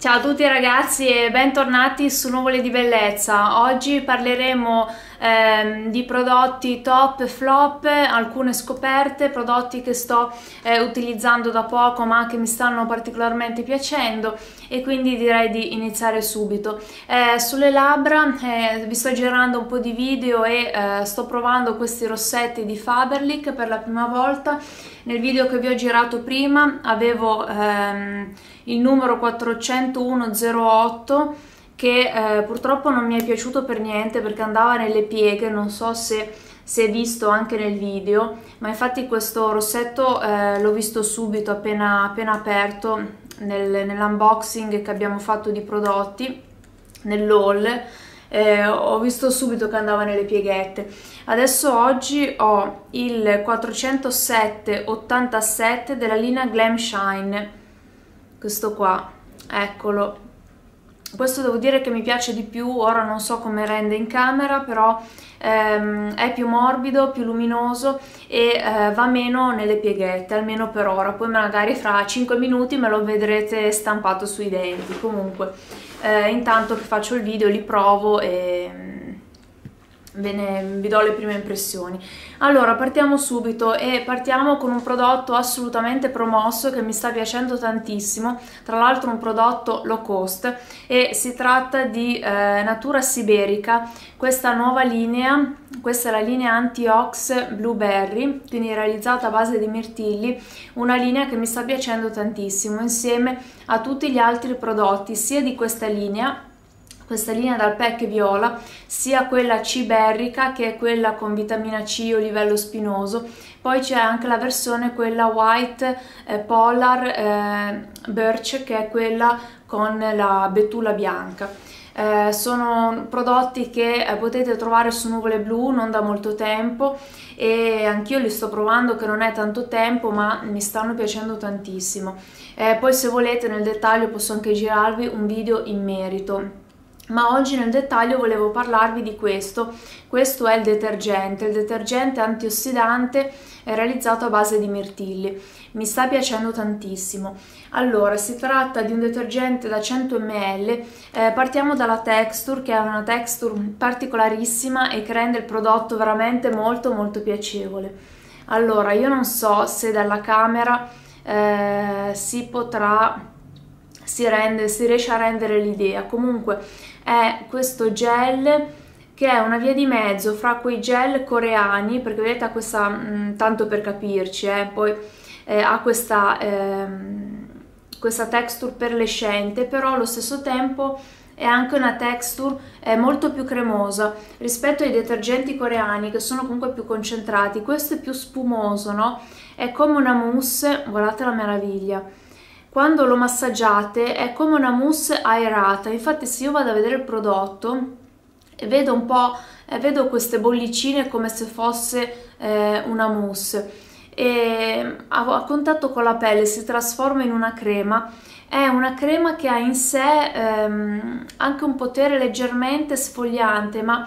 Ciao a tutti ragazzi e bentornati su Nuvole di Bellezza. Oggi parleremo di prodotti top, flop, alcune scoperte, prodotti che sto utilizzando da poco ma che mi stanno particolarmente piacendo e quindi direi di iniziare subito. Sulle labbra vi sto girando un po' di video e sto provando questi rossetti di Faberlic per la prima volta. Nel video che vi ho girato prima avevo il numero 40108 che purtroppo non mi è piaciuto per niente perché andava nelle pieghe, non so se si è visto anche nel video, ma infatti questo rossetto l'ho visto subito appena aperto nell'unboxing che abbiamo fatto di prodotti, nell'haul. Ho visto subito che andava nelle pieghette. Adesso oggi ho il 40787 della linea Glam Shine, questo qua, eccolo. Questo devo dire che mi piace di più, ora non so come rende in camera, però è più morbido, più luminoso e va meno nelle pieghette, almeno per ora. Poi magari fra 5 minuti me lo vedrete stampato sui denti. Comunque intanto che faccio il video li provo e vi do le prime impressioni. Allora partiamo subito e partiamo con un prodotto assolutamente promosso che mi sta piacendo tantissimo, tra l'altro un prodotto low cost, e si tratta di Natura Siberica, questa nuova linea, questa è la linea Anti-Ox Blueberry, quindi realizzata a base di mirtilli, una linea che mi sta piacendo tantissimo insieme a tutti gli altri prodotti sia di questa linea dal pack viola, sia quella ciberica che è quella con vitamina C o livello spinoso. Poi c'è anche la versione quella white polar birch, che è quella con la betula bianca. Sono prodotti che potete trovare su Nuvole Blu non da molto tempo e anch'io li sto provando, che non è tanto tempo, ma mi stanno piacendo tantissimo. Poi se volete nel dettaglio posso anche girarvi un video in merito. Ma oggi nel dettaglio volevo parlarvi di questo è il detergente antiossidante realizzato a base di mirtilli, mi sta piacendo tantissimo. Allora si tratta di un detergente da 100 ml, partiamo dalla texture, che è una texture particolarissima e che rende il prodotto veramente molto piacevole. Allora io non so se dalla camera si riesce a rendere l'idea, comunque è questo gel che è una via di mezzo fra quei gel coreani, perché vedete ha questa, tanto per capirci, poi ha questa texture perlescente, però allo stesso tempo è anche una texture molto più cremosa rispetto ai detergenti coreani, che sono comunque più concentrati. Questo è più spumoso, no? È come una mousse, guardate la meraviglia. Quando lo massaggiate è come una mousse aerata, infatti se io vado a vedere il prodotto vedo un po', vedo queste bollicine come se fosse una mousse, e a contatto con la pelle si trasforma in una crema. È una crema che ha in sé anche un potere leggermente sfogliante, ma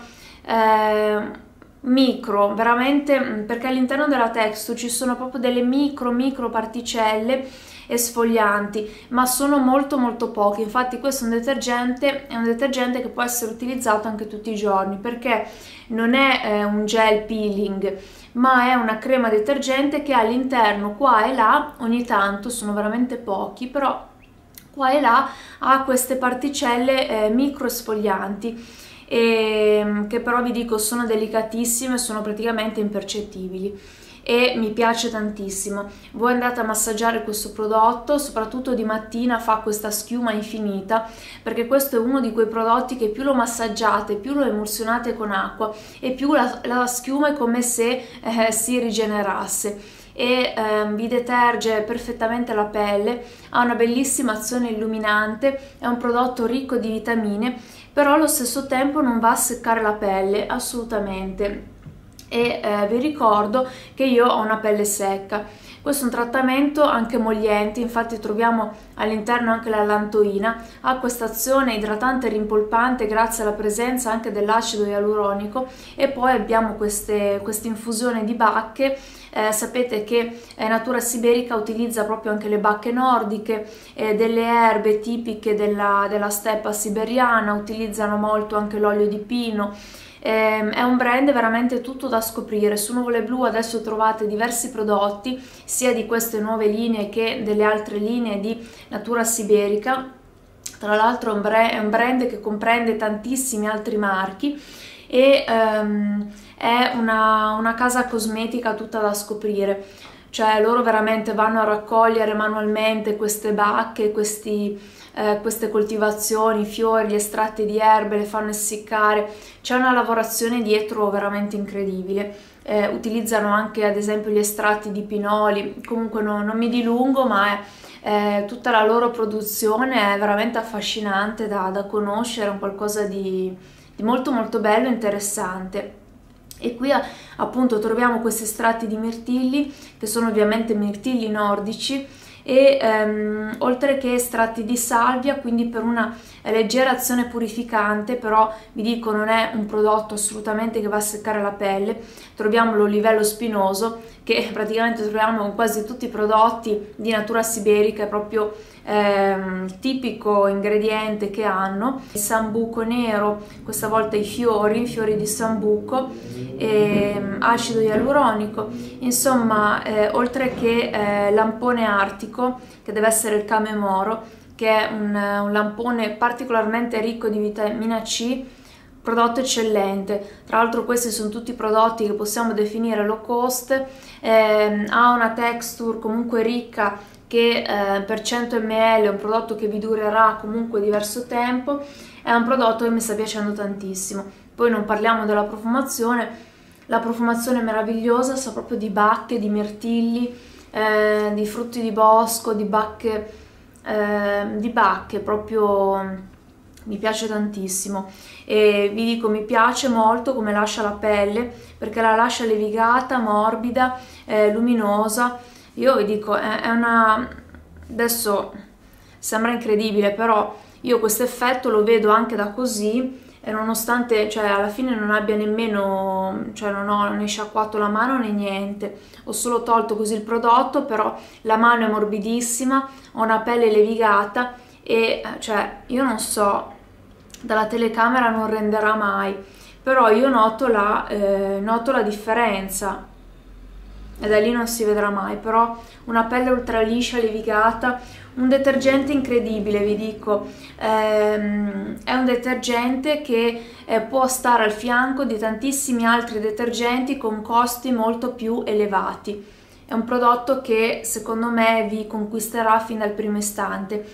micro, veramente, perché all'interno della texture ci sono proprio delle micro particelle sfoglianti, ma sono molto pochi. Infatti questo è un detergente che può essere utilizzato anche tutti i giorni, perché non è un gel peeling, ma è una crema detergente che all'interno, qua e là, ogni tanto, sono veramente pochi, però qua e là ha queste particelle micro sfoglianti, che però vi dico sono delicatissime, sono praticamente impercettibili. E mi piace tantissimo. Voi andate a massaggiare questo prodotto, soprattutto di mattina fa questa schiuma infinita, perché questo è uno di quei prodotti che più lo massaggiate, più lo emulsionate con acqua e più la schiuma è come se si rigenerasse, e vi deterge perfettamente la pelle, ha una bellissima azione illuminante, è un prodotto ricco di vitamine, però allo stesso tempo non va a seccare la pelle assolutamente. E vi ricordo che io ho una pelle secca. Questo è un trattamento anche emolliente, infatti troviamo all'interno anche la lantoina, ha questa azione idratante e rimpolpante grazie alla presenza anche dell'acido ialuronico, e poi abbiamo questa infusione di bacche Sapete che Natura Siberica utilizza proprio anche le bacche nordiche, delle erbe tipiche della steppa siberiana, utilizzano molto anche l'olio di pino. È un brand veramente tutto da scoprire. Su Nuvole Blu adesso trovate diversi prodotti sia di queste nuove linee che delle altre linee di Natura Siberica. Tra l'altro è un brand che comprende tantissimi altri marchi e è una casa cosmetica tutta da scoprire, cioè loro veramente vanno a raccogliere manualmente queste bacche, queste coltivazioni, i fiori, gli estratti di erbe, le fanno essiccare, c'è una lavorazione dietro veramente incredibile. Utilizzano anche ad esempio gli estratti di pinoli, comunque non mi dilungo, ma tutta la loro produzione è veramente affascinante da conoscere, è un qualcosa di molto molto bello e interessante. E qui appunto troviamo questi estratti di mirtilli, che sono ovviamente mirtilli nordici, e oltre che estratti di salvia, quindi per una leggera azione purificante, però vi dico non è un prodotto assolutamente che va a seccare la pelle. Troviamo l'olivello spinoso, che praticamente troviamo in quasi tutti i prodotti di Natura Siberica, è proprio il tipico ingrediente che hanno. Il sambuco nero, questa volta i fiori di sambuco, acido ialuronico, insomma oltre che lampone artico, che deve essere il camemoro, che è un lampone particolarmente ricco di vitamina C, prodotto eccellente. Tra l'altro questi sono tutti prodotti che possiamo definire low cost, ha una texture comunque ricca, che per 100 ml è un prodotto che vi durerà comunque diverso tempo, è un prodotto che mi sta piacendo tantissimo. Poi non parliamo della profumazione, la profumazione è meravigliosa, sa proprio di bacche, di mirtilli, di frutti di bosco, di bacche proprio. Mi piace tantissimo e vi dico, mi piace molto come lascia la pelle, perché la lascia levigata, morbida, luminosa. Io vi dico, è una, adesso sembra incredibile, però io questo effetto lo vedo anche da così, e nonostante, cioè alla fine non abbia nemmeno, cioè non ho né sciacquato la mano né niente, ho solo tolto così il prodotto, però la mano è morbidissima, ho una pelle levigata e cioè io non so, dalla telecamera non renderà mai, però io noto la differenza, e da lì non si vedrà mai, però una pelle ultra liscia, levigata. Un detergente incredibile, vi dico, è un detergente che può stare al fianco di tantissimi altri detergenti con costi molto più elevati. È un prodotto che secondo me vi conquisterà fin dal primo istante.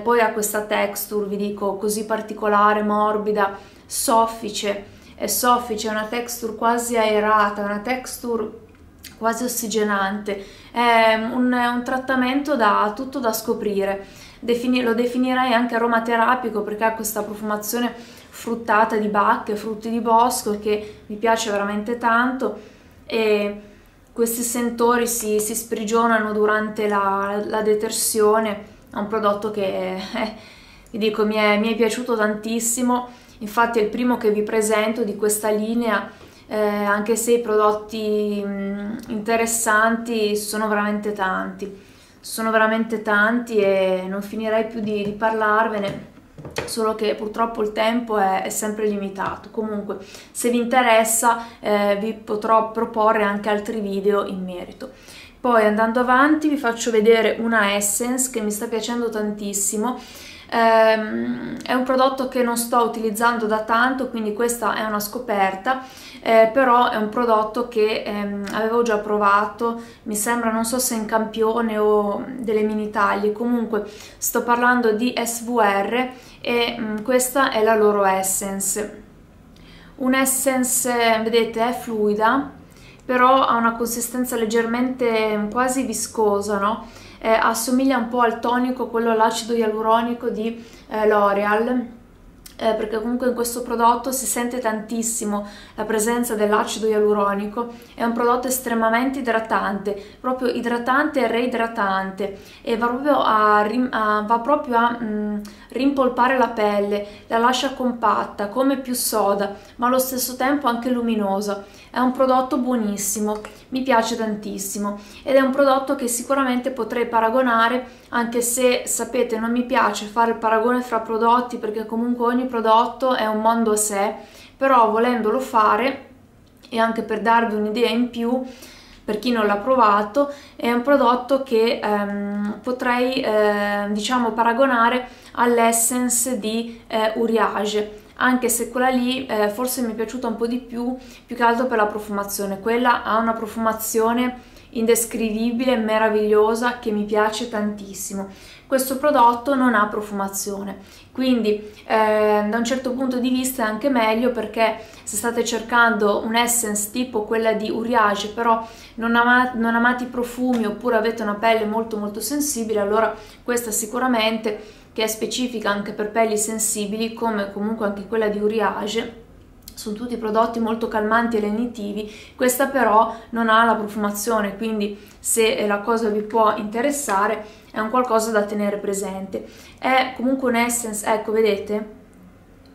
Poi ha questa texture, vi dico, così particolare, morbida, soffice, è soffice, è una texture quasi aerata, una texture quasi ossigenante, è un trattamento tutto da scoprire. Lo definirei anche aromaterapico, perché ha questa profumazione fruttata di bacche, frutti di bosco, che mi piace veramente tanto, e questi sentori si sprigionano durante la detersione. È un prodotto che vi dico, mi è piaciuto tantissimo, infatti è il primo che vi presento di questa linea, anche se i prodotti interessanti sono veramente tanti e non finirei più di parlarvene, solo che purtroppo il tempo è sempre limitato. Comunque, se vi interessa vi potrò proporre anche altri video in merito. Poi andando avanti vi faccio vedere una essence che mi sta piacendo tantissimo, è un prodotto che non sto utilizzando da tanto, quindi questa è una scoperta, però è un prodotto che avevo già provato, mi sembra, non so se in campione o delle mini taglie, comunque sto parlando di SVR e questa è la loro essence. Un'essence, vedete, è fluida, però ha una consistenza leggermente quasi viscosa, no? Assomiglia un po' al tonico, quello all'acido ialuronico di L'Oréal, perché comunque in questo prodotto si sente tantissimo la presenza dell'acido ialuronico. È un prodotto estremamente idratante, proprio idratante e reidratante, e va proprio a rimpolpare la pelle, la lascia compatta, come più soda, ma allo stesso tempo anche luminosa. È un prodotto buonissimo, mi piace tantissimo ed è un prodotto che sicuramente potrei paragonare, anche se sapete non mi piace fare il paragone fra prodotti perché comunque ogni prodotto è un mondo a sé, però volendolo fare e anche per darvi un'idea in più per chi non l'ha provato, è un prodotto che potrei diciamo paragonare all'essence di Uriage, anche se quella lì forse mi è piaciuta un po' di più che altro per la profumazione. Quella ha una profumazione indescrivibile, meravigliosa, che mi piace tantissimo. Questo prodotto non ha profumazione, quindi da un certo punto di vista è anche meglio, perché se state cercando un essence tipo quella di Uriage però non amate i profumi oppure avete una pelle molto molto sensibile, allora questa sicuramente, che è specifica anche per pelli sensibili come comunque anche quella di Uriage, sono tutti prodotti molto calmanti e lenitivi, questa però non ha la profumazione, quindi se la cosa vi può interessare è un qualcosa da tenere presente. È comunque un essence, ecco, vedete?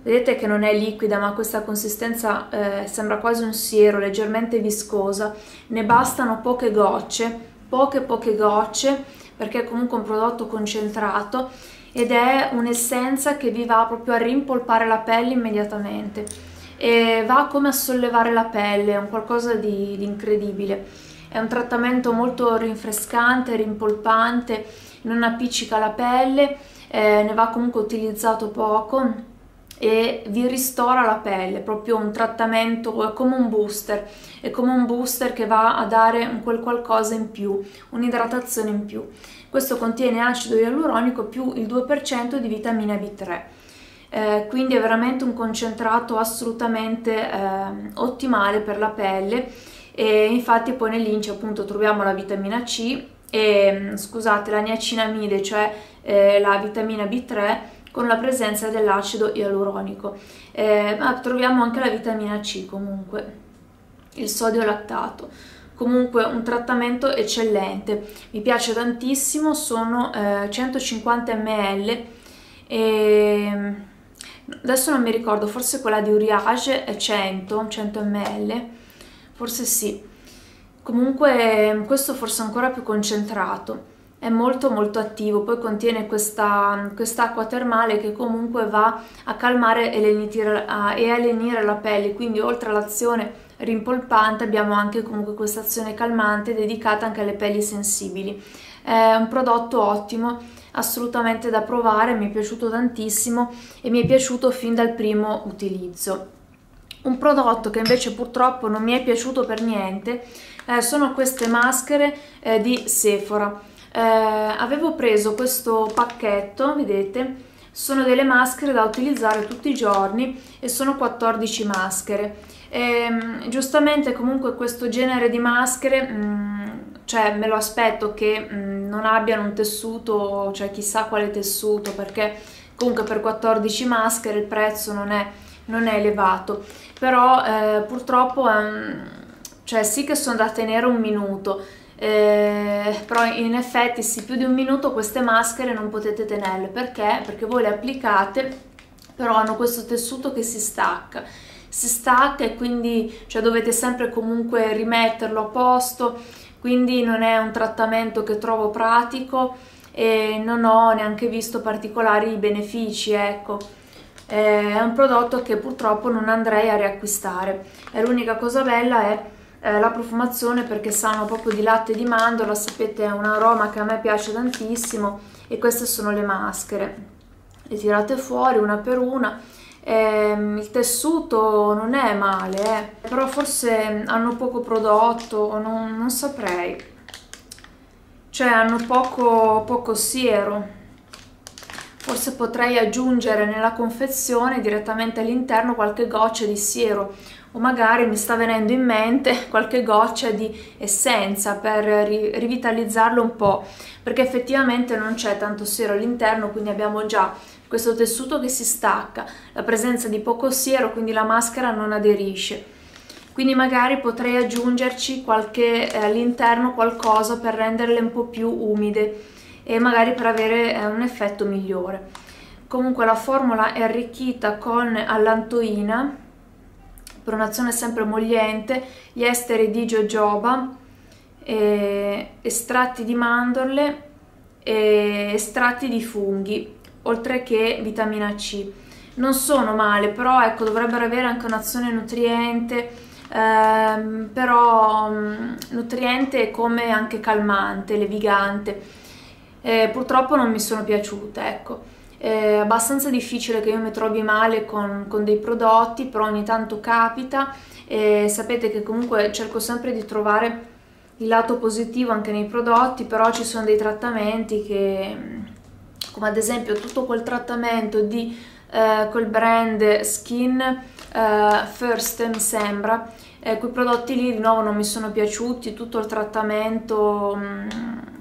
Vedete che non è liquida, ma questa consistenza sembra quasi un siero, leggermente viscosa. Ne bastano poche gocce, poche gocce, perché è comunque un prodotto concentrato ed è un'essenza che vi va proprio a rimpolpare la pelle immediatamente. E va come a sollevare la pelle, è un qualcosa di incredibile. È un trattamento molto rinfrescante, rimpolpante, non appiccica la pelle, ne va comunque utilizzato poco e vi ristora la pelle, proprio un trattamento come un booster, è come un booster che va a dare un quel qualcosa in più, un'idratazione in più. Questo contiene acido ialuronico più il 2% di vitamina B3. Quindi è veramente un concentrato assolutamente ottimale per la pelle, e infatti poi nell'ince appunto troviamo la vitamina C e scusate, la niacinamide, cioè la vitamina B3 con la presenza dell'acido ialuronico, ma troviamo anche la vitamina C, comunque il sodio lattato. Comunque un trattamento eccellente, mi piace tantissimo, sono 150 ml e adesso non mi ricordo, forse quella di Uriage è 100 ml, forse sì. Comunque questo forse è ancora più concentrato, è molto molto attivo, poi contiene quest'acqua termale che comunque va a calmare e a lenire la pelle, quindi oltre all'azione rimpolpante abbiamo anche comunque questa azione calmante dedicata anche alle pelli sensibili. È un prodotto ottimo, assolutamente da provare, mi è piaciuto tantissimo e mi è piaciuto fin dal primo utilizzo. Un prodotto che invece purtroppo non mi è piaciuto per niente sono queste maschere di Sephora. Avevo preso questo pacchetto, vedete, sono delle maschere da utilizzare tutti i giorni e sono 14 maschere. Giustamente comunque questo genere di maschere cioè me lo aspetto che non abbiano un tessuto, cioè chissà quale tessuto, perché comunque per 14 maschere il prezzo non è elevato, però purtroppo cioè sì che sono da tenere un minuto, però in effetti sì, più di un minuto queste maschere non potete tenerle, perché voi le applicate però hanno questo tessuto che si stacca e quindi cioè dovete sempre comunque rimetterlo a posto, quindi non è un trattamento che trovo pratico e non ho neanche visto particolari benefici, ecco. È un prodotto che purtroppo non andrei a riacquistare. L'unica cosa bella è la profumazione, perché sanno proprio di latte di mandorla, sapete, è un aroma che a me piace tantissimo, e queste sono le maschere, le tirate fuori una per una. Il tessuto non è male, però forse hanno poco prodotto, non saprei, cioè hanno poco siero, forse potrei aggiungere nella confezione direttamente all'interno qualche goccia di siero, o magari mi sta venendo in mente qualche goccia di essenza per rivitalizzarlo un po', perché effettivamente non c'è tanto siero all'interno, quindi abbiamo già questo tessuto che si stacca, la presenza di poco siero, quindi la maschera non aderisce, quindi magari potrei aggiungerci all'interno qualcosa per renderle un po' più umide e magari per avere un effetto migliore. Comunque la formula è arricchita con allantoina, per un'azione sempre emolliente, gli esteri di jojoba, estratti di mandorle e estratti di funghi, oltre che vitamina C. Non sono male, però ecco, dovrebbero avere anche un'azione nutriente, però nutriente come anche calmante, levigante. Purtroppo non mi sono piaciute, ecco. È abbastanza difficile che io mi trovi male con dei prodotti, però ogni tanto capita, e sapete che comunque cerco sempre di trovare il lato positivo anche nei prodotti, però ci sono dei trattamenti che, come ad esempio tutto quel trattamento di quel brand Skin First, mi sembra, quei prodotti lì di nuovo non mi sono piaciuti, tutto il trattamento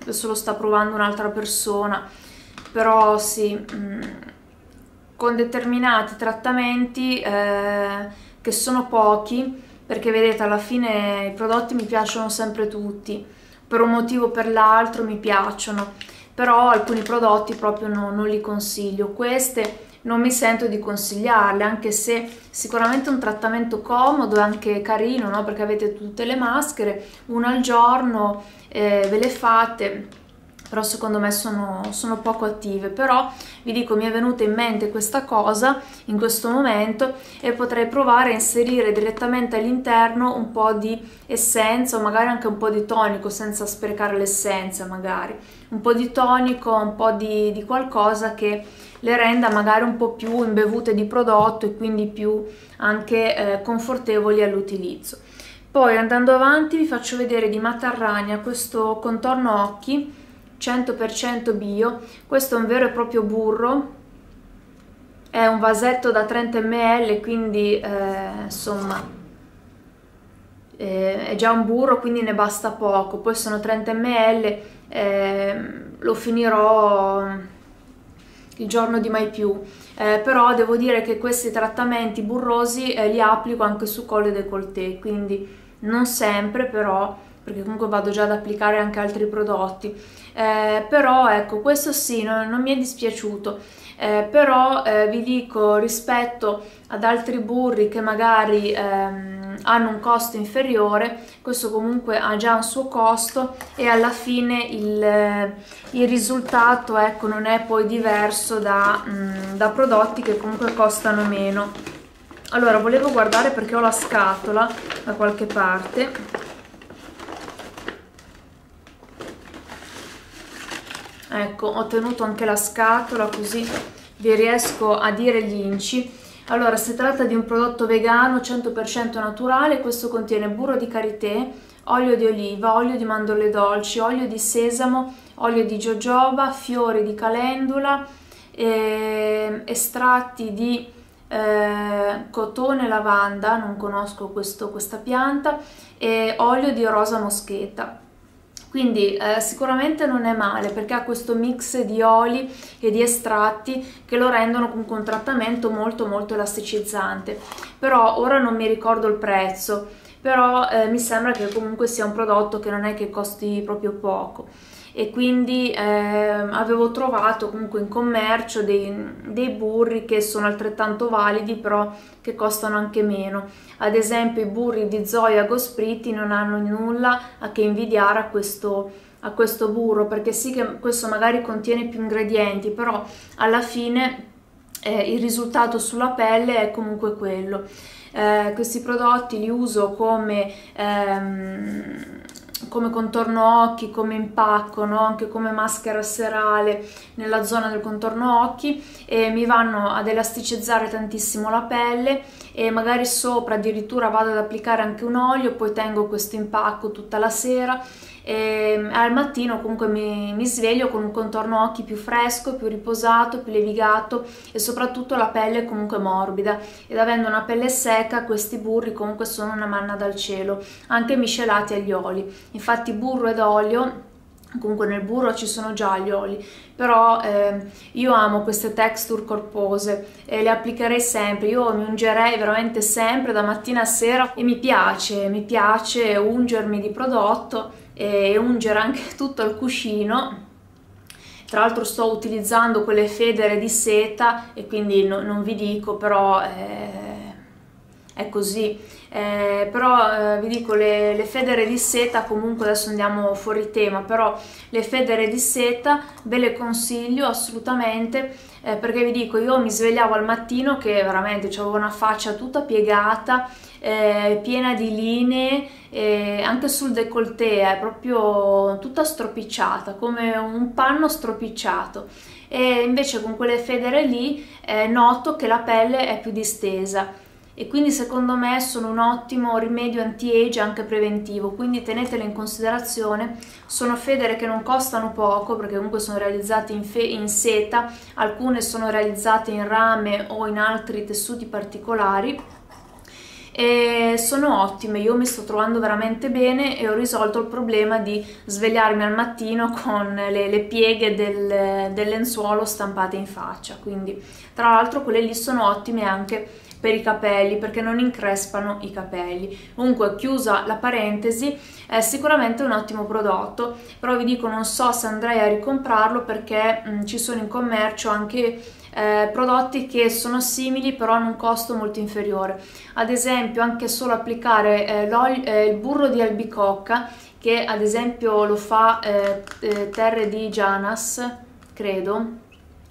adesso lo sta provando un'altra persona, però sì, con determinati trattamenti che sono pochi, perché vedete alla fine i prodotti mi piacciono sempre tutti, per un motivo o per l'altro mi piacciono, però alcuni prodotti proprio non li consiglio. Queste non mi sento di consigliarle, anche se sicuramente è un trattamento comodo e anche carino, no? Perché avete tutte le maschere, una al giorno, ve le fate, però secondo me sono poco attive. Però vi dico, mi è venuta in mente questa cosa in questo momento e potrei provare a inserire direttamente all'interno un po' di essenza o magari anche un po' di tonico, senza sprecare l'essenza, magari un po' di tonico, un po' di qualcosa che le renda magari un po' più imbevute di prodotto e quindi più anche confortevoli all'utilizzo. Poi andando avanti vi faccio vedere di Matarrania questo contorno occhi 100% bio. Questo è un vero e proprio burro, è un vasetto da 30 ml, quindi insomma è già un burro, quindi ne basta poco. Poi sono 30 ml, lo finirò il giorno di mai più, però devo dire che questi trattamenti burrosi li applico anche su collo e décolleté, quindi non sempre, però perché comunque vado già ad applicare anche altri prodotti, però ecco, questo sì, non mi è dispiaciuto, però vi dico, rispetto ad altri burri che magari hanno un costo inferiore, questo comunque ha già un suo costo e alla fine il risultato, ecco, non è poi diverso da prodotti che comunque costano meno. Allora, volevo guardare perché ho la scatola da qualche parte. Ecco, ho tenuto anche la scatola così vi riesco a dire gli inci. Allora, si tratta di un prodotto vegano 100% naturale. Questo contiene burro di karité, olio di oliva, olio di mandorle dolci, olio di sesamo, olio di jojoba, fiori di calendula, estratti di cotone e lavanda, non conosco questa pianta, e olio di rosa moscheta. Quindi sicuramente non è male, perché ha questo mix di oli e di estratti che lo rendono comunque un trattamento molto molto elasticizzante. Però ora non mi ricordo il prezzo, però mi sembra che comunque sia un prodotto che non è che costi proprio poco, e quindi avevo trovato comunque in commercio dei burri che sono altrettanto validi, però che costano anche meno. Ad esempio i burri di Zoya Gospriti non hanno nulla a che invidiare a questo burro, perché sì che questo magari contiene più ingredienti, però alla fine il risultato sulla pelle è comunque quello. Questi prodotti li uso come contorno occhi, come impacco, no? Anche come maschera serale nella zona del contorno occhi, e mi vanno ad elasticizzare tantissimo la pelle, e magari sopra addirittura vado ad applicare anche un olio, poi tengo questo impacco tutta la sera e al mattino comunque mi sveglio con un contorno occhi più fresco, più riposato, più levigato, e soprattutto la pelle comunque morbida. Ed avendo una pelle secca, questi burri comunque sono una manna dal cielo, anche miscelati agli oli. Infatti burro ed olio, comunque nel burro ci sono già gli oli, però io amo queste texture corpose e le applicherei sempre. Io mi ungerei veramente sempre, da mattina a sera, e mi piace ungermi di prodotto e ungere anche tutto il cuscino. Tra l'altro sto utilizzando quelle federe di seta e quindi non vi dico, però è così, però vi dico le federe di seta, comunque adesso andiamo fuori tema, però le federe di seta ve le consiglio assolutamente, perché vi dico, io mi svegliavo al mattino che veramente avevo una faccia tutta piegata, piena di linee, anche sul décolleté è proprio tutta stropicciata, come un panno stropicciato, e invece con quelle federe lì noto che la pelle è più distesa. E quindi secondo me sono un ottimo rimedio anti-age anche preventivo, quindi tenetele in considerazione. Sono federe che non costano poco perché comunque sono realizzate in seta, alcune sono realizzate in rame o in altri tessuti particolari e sono ottime. Io mi sto trovando veramente bene e ho risolto il problema di svegliarmi al mattino con le pieghe del lenzuolo stampate in faccia, quindi tra l'altro quelle lì sono ottime anche per i capelli perché non increspano i capelli. Comunque, chiusa la parentesi, è sicuramente un ottimo prodotto, però vi dico, non so se andrei a ricomprarlo perché ci sono in commercio anche prodotti che sono simili però hanno un costo molto inferiore. Ad esempio anche solo applicare il burro di albicocca, che ad esempio lo fa Terre di Janas, credo.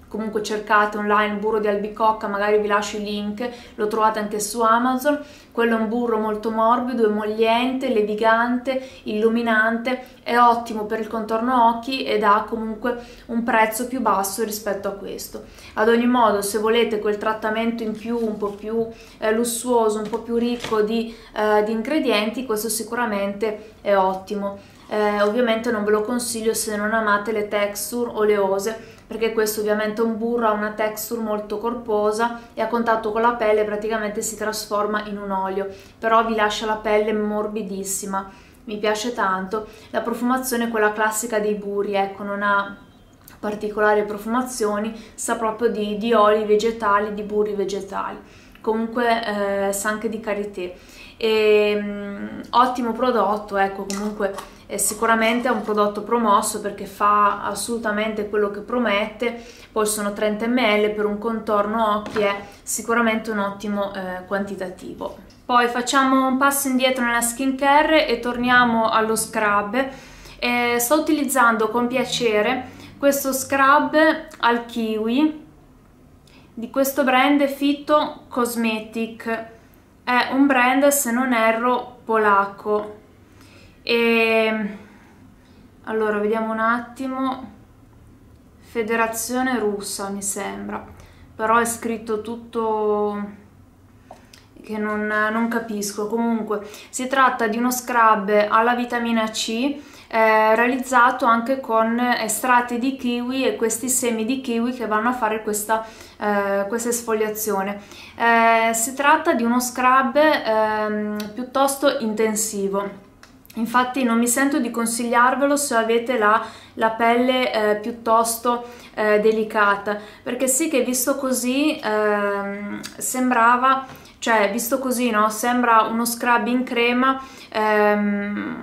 Comunque cercate online burro di albicocca, magari vi lascio il link, lo trovate anche su Amazon. Quello è un burro molto morbido, emolliente, levigante, illuminante, è ottimo per il contorno occhi ed ha comunque un prezzo più basso rispetto a questo. Ad ogni modo, se volete quel trattamento in più, un po' più lussuoso, un po' più ricco di ingredienti, questo sicuramente è ottimo. Ovviamente non ve lo consiglio se non amate le texture oleose, perché questo ovviamente è un burro, ha una texture molto corposa e a contatto con la pelle praticamente si trasforma in un olio, però vi lascia la pelle morbidissima, mi piace tanto. La profumazione è quella classica dei burri, ecco, non ha particolari profumazioni, sa proprio di oli vegetali, di burri vegetali, comunque sa anche di karité. Ottimo prodotto, ecco, comunque sicuramente è un prodotto promosso perché fa assolutamente quello che promette. Poi sono 30 ml per un contorno occhi, è sicuramente un ottimo quantitativo. Poi facciamo un passo indietro nella skincare e torniamo allo scrub. Sto utilizzando con piacere questo scrub al kiwi di questo brand FitoKosmetik, è un brand, se non erro, polacco. E allora vediamo un attimo, federazione russa mi sembra, però è scritto tutto che non capisco. Comunque si tratta di uno scrub alla vitamina C realizzato anche con estratti di kiwi e questi semi di kiwi che vanno a fare questa esfoliazione. Si tratta di uno scrub piuttosto intensivo. Infatti non mi sento di consigliarvelo se avete la pelle piuttosto delicata, perché sì che visto così sembrava, cioè visto così, no? Sembra uno scrub in crema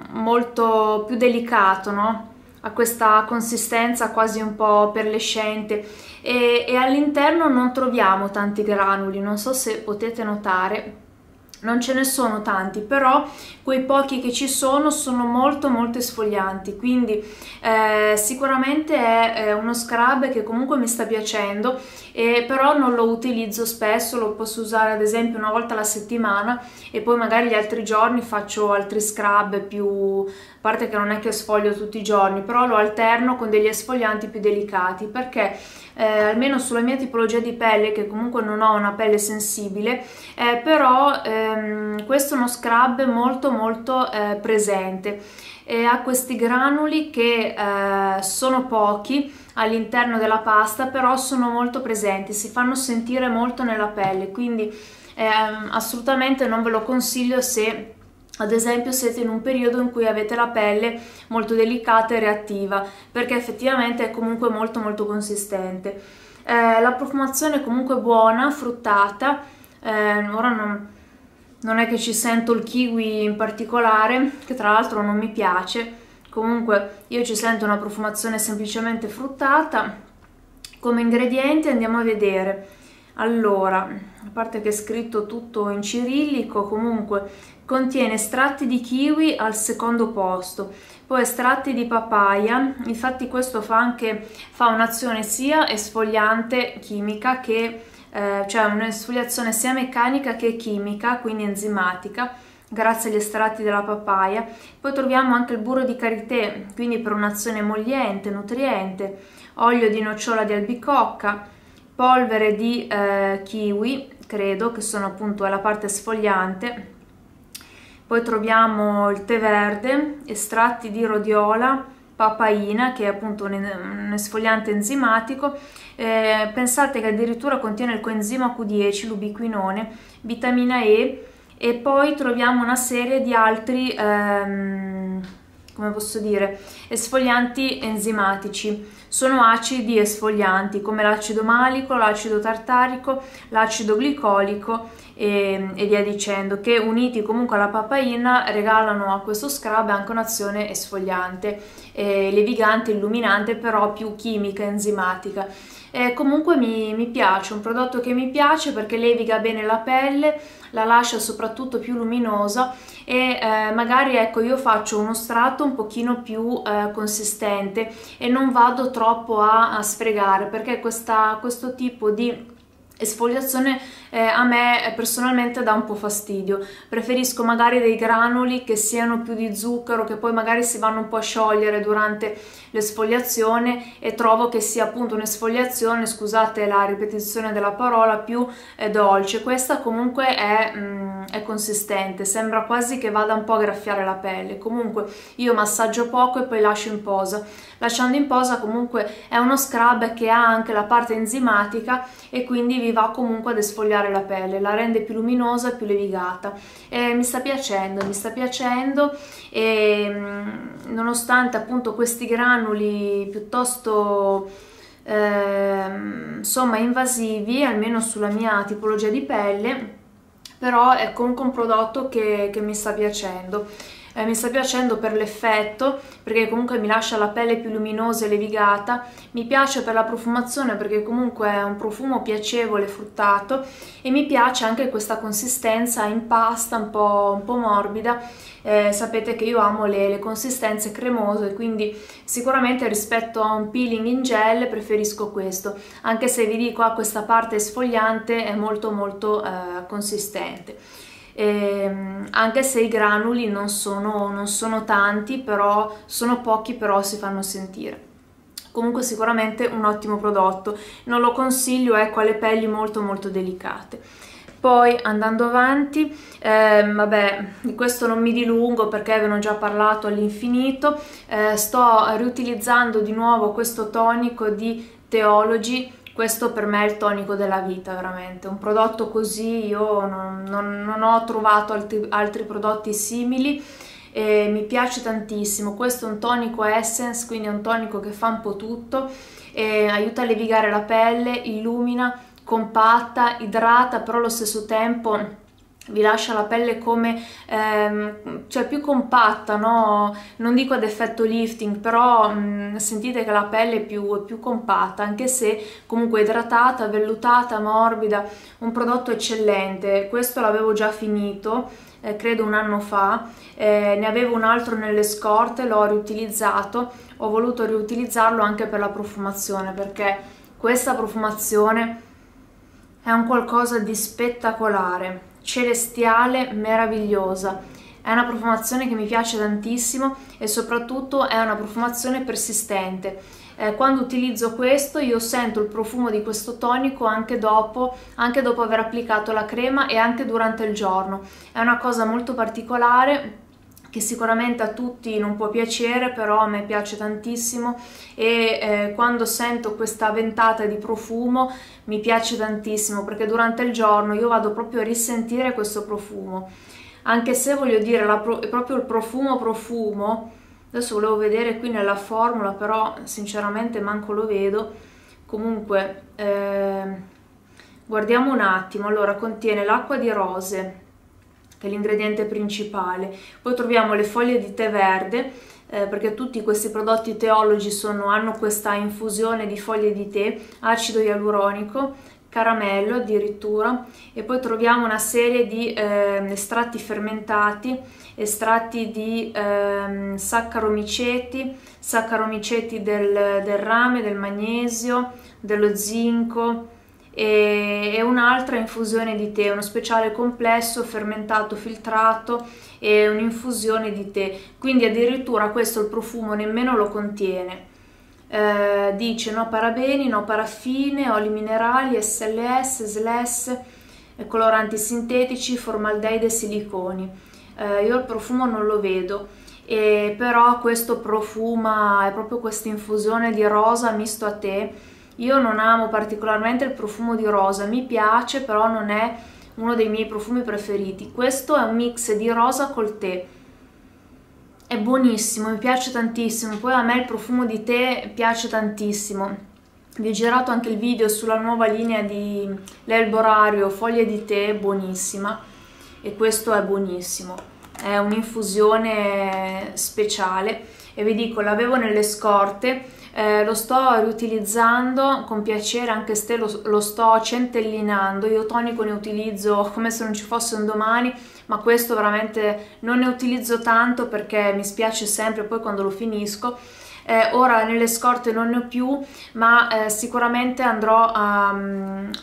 molto più delicato, no? Ha questa consistenza quasi un po' perlescente e all'interno non troviamo tanti granuli, non so se potete notare. Non ce ne sono tanti, però quei pochi che ci sono molto esfolianti, quindi sicuramente è uno scrub che comunque mi sta piacendo, però non lo utilizzo spesso, lo posso usare ad esempio una volta alla settimana e poi magari gli altri giorni faccio altri scrub più... A parte che non è che sfoglio tutti i giorni, però lo alterno con degli esfolianti più delicati, perché almeno sulla mia tipologia di pelle, che comunque non ho una pelle sensibile, però questo è uno scrub molto presente e ha questi granuli che sono pochi all'interno della pasta, però sono molto presenti, si fanno sentire molto nella pelle, quindi assolutamente non ve lo consiglio se... Ad esempio siete in un periodo in cui avete la pelle molto delicata e reattiva, perché effettivamente è comunque molto consistente. La profumazione è comunque buona, fruttata, ora non è che ci sento il kiwi in particolare, che tra l'altro non mi piace, comunque io ci sento una profumazione semplicemente fruttata. Come ingredienti andiamo a vedere. Allora, a parte che è scritto tutto in cirillico, comunque contiene estratti di kiwi al secondo posto, poi estratti di papaya, infatti questo fa un'azione sia esfoliante chimica che cioè un'esfoliazione sia meccanica che chimica, quindi enzimatica, grazie agli estratti della papaya. Poi troviamo anche il burro di karité, quindi per un'azione emolliente, nutriente, olio di nocciola di albicocca, polvere di kiwi, credo, che sono appunto la parte esfoliante. Poi troviamo il tè verde, estratti di rodiola, papaina, che è appunto un esfoliante enzimatico. Pensate che addirittura contiene il coenzima Q10, l'ubiquinone, vitamina E, e poi troviamo una serie di altri, come posso dire, esfolianti enzimatici. Sono acidi esfolianti come l'acido malico, l'acido tartarico, l'acido glicolico e via dicendo, che uniti comunque alla papaina regalano a questo scrub anche un'azione esfoliante, levigante, illuminante, però più chimica, enzimatica. Comunque mi piace, un prodotto che mi piace perché leviga bene la pelle, la lascia soprattutto più luminosa e magari, ecco, io faccio uno strato un pochino più consistente e non vado troppo a sfregare, perché questo tipo di esfoliazione a me personalmente dà un po' fastidio. Preferisco magari dei granuli che siano più di zucchero, che poi magari si vanno un po' a sciogliere durante l'esfoliazione, e trovo che sia appunto un'esfoliazione, scusate la ripetizione della parola, più dolce. Questa comunque è consistente, sembra quasi che vada un po' a graffiare la pelle. Comunque io massaggio poco e poi lascio in posa. Lasciando in posa comunque è uno scrub che ha anche la parte enzimatica e quindi vi va comunque ad esfoliare la pelle, la rende più luminosa, più levigata. Mi sta piacendo e nonostante appunto questi granuli piuttosto insomma invasivi, almeno sulla mia tipologia di pelle, però è comunque un prodotto che mi sta piacendo. Mi sta piacendo per l'effetto, perché comunque mi lascia la pelle più luminosa e levigata, mi piace per la profumazione perché comunque è un profumo piacevole, fruttato, e mi piace anche questa consistenza in pasta un po' morbida. Sapete che io amo le consistenze cremose, quindi sicuramente rispetto a un peeling in gel preferisco questo, anche se vi dico questa parte esfoliante è molto consistente. Anche se i granuli non sono tanti, però sono pochi, però si fanno sentire. Comunque sicuramente un ottimo prodotto, non lo consiglio alle pelli molto delicate. Poi andando avanti, vabbè, di questo non mi dilungo perché ve ne ho già parlato all'infinito. Sto riutilizzando di nuovo questo tonico di Teaology. Questo per me è il tonico della vita, veramente. Un prodotto così io non ho trovato altri prodotti simili, e mi piace tantissimo. Questo è un tonico essence, quindi è un tonico che fa un po' tutto, e aiuta a levigare la pelle, illumina, compatta, idrata, però allo stesso tempo vi lascia la pelle come cioè più compatta, no? Non dico ad effetto lifting, però sentite che la pelle è più compatta, anche se comunque idratata, vellutata, morbida. Un prodotto eccellente. Questo l'avevo già finito credo un anno fa, ne avevo un altro nelle scorte, l'ho riutilizzato, ho voluto riutilizzarlo anche per la profumazione, perché questa profumazione è un qualcosa di spettacolare, celestiale, meravigliosa. È una profumazione che mi piace tantissimo e soprattutto è una profumazione persistente. Quando utilizzo questo io sento il profumo di questo tonico anche dopo aver applicato la crema e anche durante il giorno. È una cosa molto particolare che sicuramente a tutti non può piacere, però a me piace tantissimo, e quando sento questa ventata di profumo mi piace tantissimo, perché durante il giorno io vado proprio a risentire questo profumo, anche se voglio dire è proprio il profumo. Adesso volevo vedere qui nella formula, però sinceramente manco lo vedo. Comunque guardiamo un attimo. Allora, contiene l'acqua di rose, che è l'ingrediente principale, poi troviamo le foglie di tè verde, perché tutti questi prodotti Teaology hanno questa infusione di foglie di tè, acido ialuronico, caramello addirittura, e poi troviamo una serie di estratti fermentati, estratti di saccaromiceti, del rame, del magnesio, dello zinco e un'altra infusione di tè, uno speciale complesso fermentato filtrato e un'infusione di tè, quindi addirittura questo il profumo nemmeno lo contiene. Dice no parabeni, no paraffine, oli minerali, SLS, SLS, coloranti sintetici, formaldeide e siliconi. Io il profumo non lo vedo, però questo profuma, è proprio questa infusione di rosa misto a tè. Io non amo particolarmente il profumo di rosa, mi piace però non è uno dei miei profumi preferiti. Questo è un mix di rosa col tè. È buonissimo, mi piace tantissimo, poi a me il profumo di tè piace tantissimo. Vi ho girato anche il video sulla nuova linea di l'Erborario, foglie di tè, buonissima, e questo è buonissimo, è un'infusione speciale e vi dico, l'avevo nelle scorte, lo sto riutilizzando con piacere, anche se lo sto centellinando. Io tonico ne utilizzo come se non ci fosse un domani, ma questo veramente non ne utilizzo tanto perché mi spiace sempre poi quando lo finisco. Ora nelle scorte non ne ho più, ma sicuramente andrò a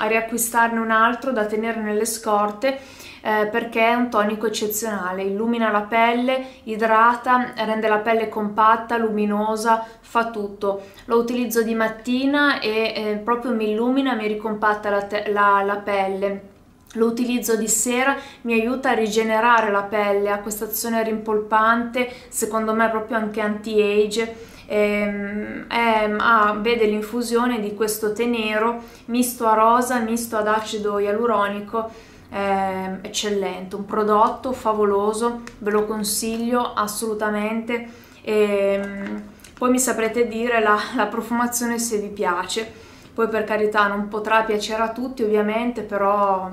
riacquistarne un altro da tenere nelle scorte, perché è un tonico eccezionale, illumina la pelle, idrata, rende la pelle compatta, luminosa, fa tutto. Lo utilizzo di mattina e proprio mi illumina, mi ricompatta la pelle. Lo utilizzo di sera, mi aiuta a rigenerare la pelle, ha questa azione rimpolpante, secondo me proprio anche anti-age. Vede l'infusione di questo tè nero misto a rosa, misto ad acido ialuronico, eccellente, un prodotto favoloso, ve lo consiglio assolutamente. Poi mi saprete dire la profumazione se vi piace, poi per carità non potrà piacere a tutti ovviamente, però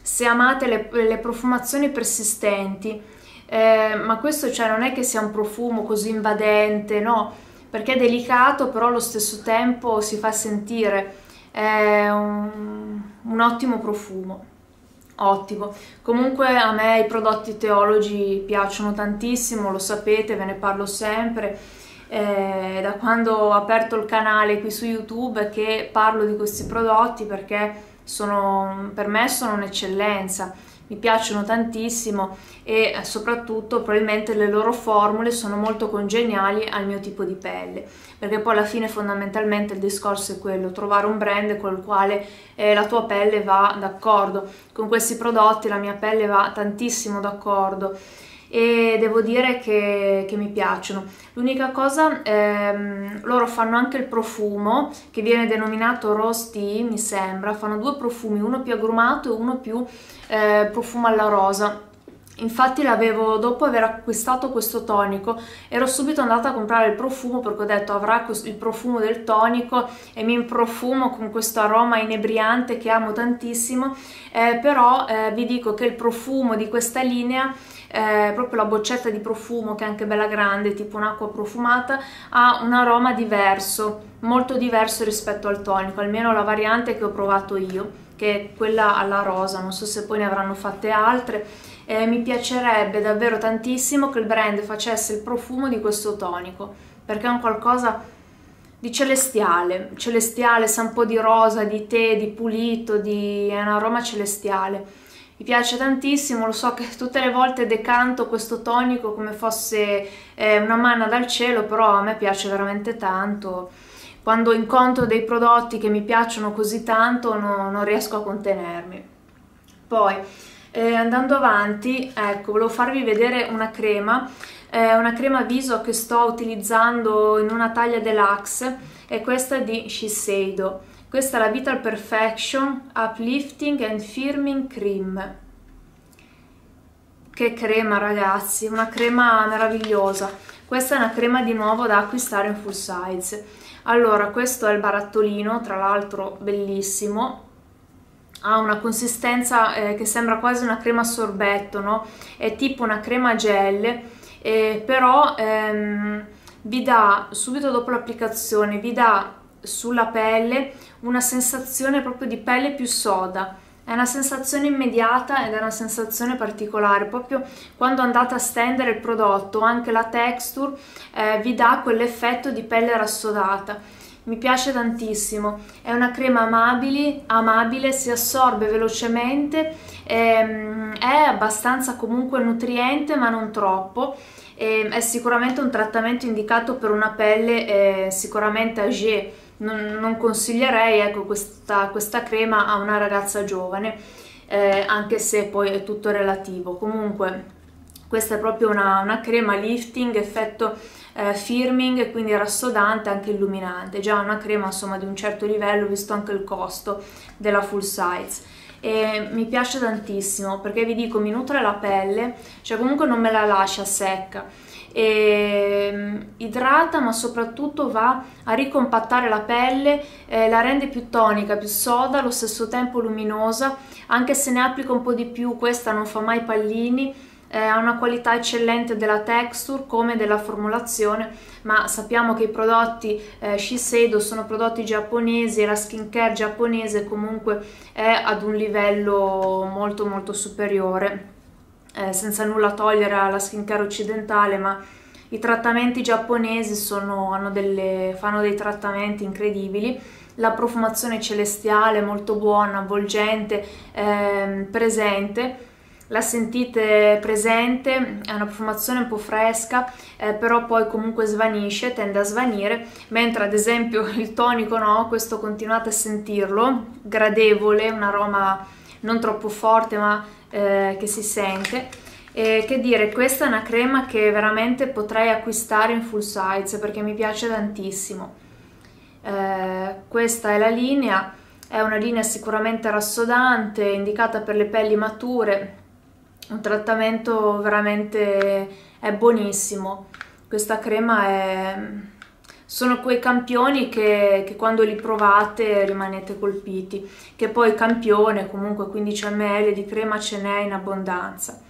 se amate le profumazioni persistenti, ma questo cioè non è che sia un profumo così invadente, no, perché è delicato però allo stesso tempo si fa sentire, è un ottimo profumo, ottimo. Comunque a me i prodotti Teaology piacciono tantissimo, lo sapete, ve ne parlo sempre, da quando ho aperto il canale qui su YouTube che parlo di questi prodotti, perché per me sono un'eccellenza, mi piacciono tantissimo e soprattutto probabilmente le loro formule sono molto congeniali al mio tipo di pelle, perché poi alla fine fondamentalmente il discorso è quello, trovare un brand con il quale la tua pelle va d'accordo. Con questi prodotti la mia pelle va tantissimo d'accordo e devo dire che mi piacciono. L'unica cosa, loro fanno anche il profumo che viene denominato Rose Tea, mi sembra, fanno due profumi, uno più agrumato e uno più profumo alla rosa. Infatti l'avevo, dopo aver acquistato questo tonico, ero subito andata a comprare il profumo perché ho detto avrà il profumo del tonico e mi improfumo con questo aroma inebriante che amo tantissimo, però vi dico che il profumo di questa linea, proprio la boccetta di profumo che è anche bella grande, tipo un'acqua profumata, ha un aroma diverso, molto diverso rispetto al tonico, almeno la variante che ho provato io, che è quella alla rosa, non so se poi ne avranno fatte altre. Mi piacerebbe davvero tantissimo che il brand facesse il profumo di questo tonico, perché è un qualcosa di celestiale, celestiale, sa un po' di rosa, di tè, di pulito, è un aroma celestiale. Mi piace tantissimo, lo so che tutte le volte decanto questo tonico come fosse una manna dal cielo, però a me piace veramente tanto. Quando incontro dei prodotti che mi piacciono così tanto non riesco a contenermi. Poi, andando avanti, ecco, volevo farvi vedere una crema viso che sto utilizzando in una taglia deluxe, è questa di Shiseido. Questa è la Vital Perfection Uplifting and Firming Cream. Che crema ragazzi, una crema meravigliosa. Questa è una crema di nuovo da acquistare in full size. Allora, questo è il barattolino, tra l'altro bellissimo. Ha una consistenza che sembra quasi una crema sorbetto, no? È tipo una crema gel, però vi dà, subito dopo l'applicazione, vi dà sulla pelle una sensazione proprio di pelle più soda. È una sensazione immediata ed è una sensazione particolare, proprio quando andate a stendere il prodotto, anche la texture vi dà quell'effetto di pelle rassodata. Mi piace tantissimo, è una crema amabile, si assorbe velocemente, è abbastanza comunque nutriente ma non troppo, è sicuramente un trattamento indicato per una pelle sicuramente âgée. Non consiglierei, ecco, questa crema a una ragazza giovane, anche se poi è tutto relativo. Comunque questa è proprio una crema lifting, effetto firming, quindi rassodante, anche illuminante. Già una crema insomma di un certo livello, visto anche il costo della full size. E mi piace tantissimo perché vi dico, mi nutre la pelle, cioè comunque non me la lascia secca. E idrata, ma soprattutto va a ricompattare la pelle, la rende più tonica, più soda, allo stesso tempo luminosa, anche se ne applica un po' di più. Questa non fa mai pallini, ha una qualità eccellente della texture come della formulazione, ma sappiamo che i prodotti Shiseido sono prodotti giapponesi e la skincare giapponese comunque è ad un livello molto molto superiore. Senza nulla togliere alla skincare occidentale, ma i trattamenti giapponesi fanno dei trattamenti incredibili. La profumazione celestiale molto buona, avvolgente, presente, la sentite presente, è una profumazione un po' fresca, però poi comunque svanisce, tende a svanire, mentre ad esempio il tonico no, questo continuate a sentirlo, gradevole, un aroma non troppo forte ma che si sente. E che dire, questa è una crema che veramente potrei acquistare in full size perché mi piace tantissimo. Questa è la linea, è una linea sicuramente rassodante, indicata per le pelli mature, un trattamento veramente è buonissimo. Questa crema sono quei campioni che quando li provate rimanete colpiti, che poi campione comunque 15 ml di crema ce n'è in abbondanza.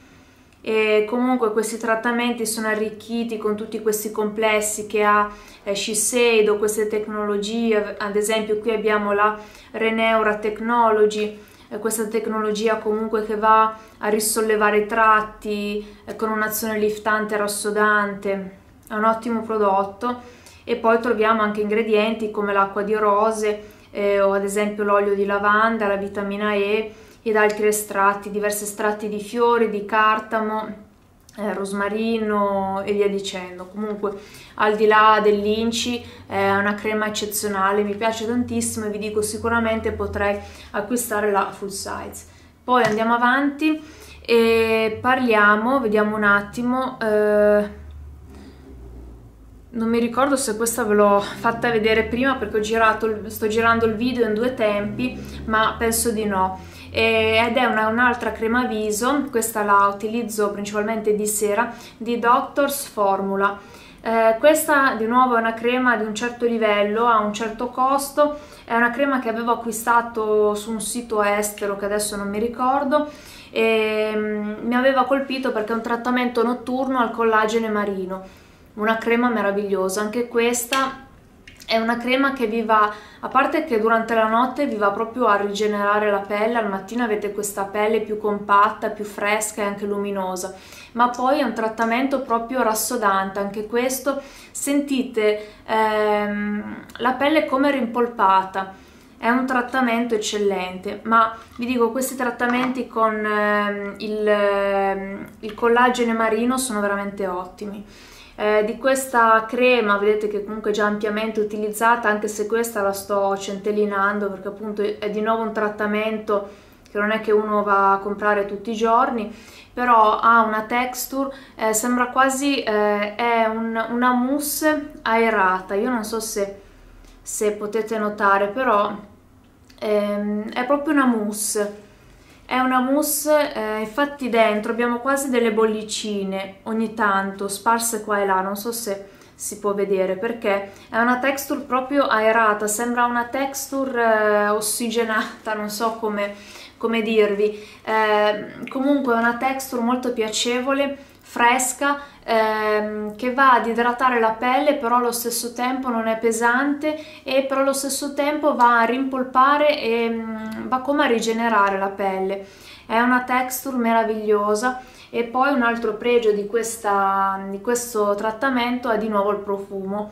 E comunque questi trattamenti sono arricchiti con tutti questi complessi che ha Shiseido, queste tecnologie. Ad esempio qui abbiamo la Reneura Technology, questa tecnologia comunque che va a risollevare i tratti con un'azione liftante e rassodante. È un ottimo prodotto. E poi troviamo anche ingredienti come l'acqua di rose o ad esempio l'olio di lavanda, la vitamina E ed altri estratti, diversi estratti di fiori, di cartamo, rosmarino e via dicendo. Comunque al di là dell'inci è una crema eccezionale, mi piace tantissimo e vi dico sicuramente potrei acquistare la full size. Poi andiamo avanti e parliamo, vediamo un attimo... non mi ricordo se questa ve l'ho fatta vedere prima perché sto girando il video in due tempi, ma penso di no. Ed è un'altra crema viso, questa la utilizzo principalmente di sera, di Doctors Formula. Questa di nuovo è una crema di un certo livello, ha un certo costo, è una crema che avevo acquistato su un sito estero che adesso non mi ricordo. E mi aveva colpito perché è un trattamento notturno al collagene marino. Una crema meravigliosa, anche questa è una crema che vi va, a parte che durante la notte vi va proprio a rigenerare la pelle, al mattino avete questa pelle più compatta, più fresca e anche luminosa, ma poi è un trattamento proprio rassodante, anche questo, sentite la pelle come rimpolpata. È un trattamento eccellente, ma vi dico, questi trattamenti con il collagene marino sono veramente ottimi. Di questa crema vedete che comunque è già ampiamente utilizzata, anche se questa la sto centellinando perché appunto è di nuovo un trattamento che non è che uno va a comprare tutti i giorni, però ha una texture, sembra quasi è una mousse aerata. Io non so se potete notare, però è proprio una mousse. È una mousse, infatti dentro abbiamo quasi delle bollicine ogni tanto sparse qua e là, non so se si può vedere perché è una texture proprio aerata, sembra una texture ossigenata, non so come dirvi, comunque è una texture molto piacevole, fresca, che va ad idratare la pelle, però allo stesso tempo non è pesante e però allo stesso tempo va a rimpolpare e va come a rigenerare la pelle. È una texture meravigliosa. E poi un altro pregio di questo trattamento è di nuovo il profumo.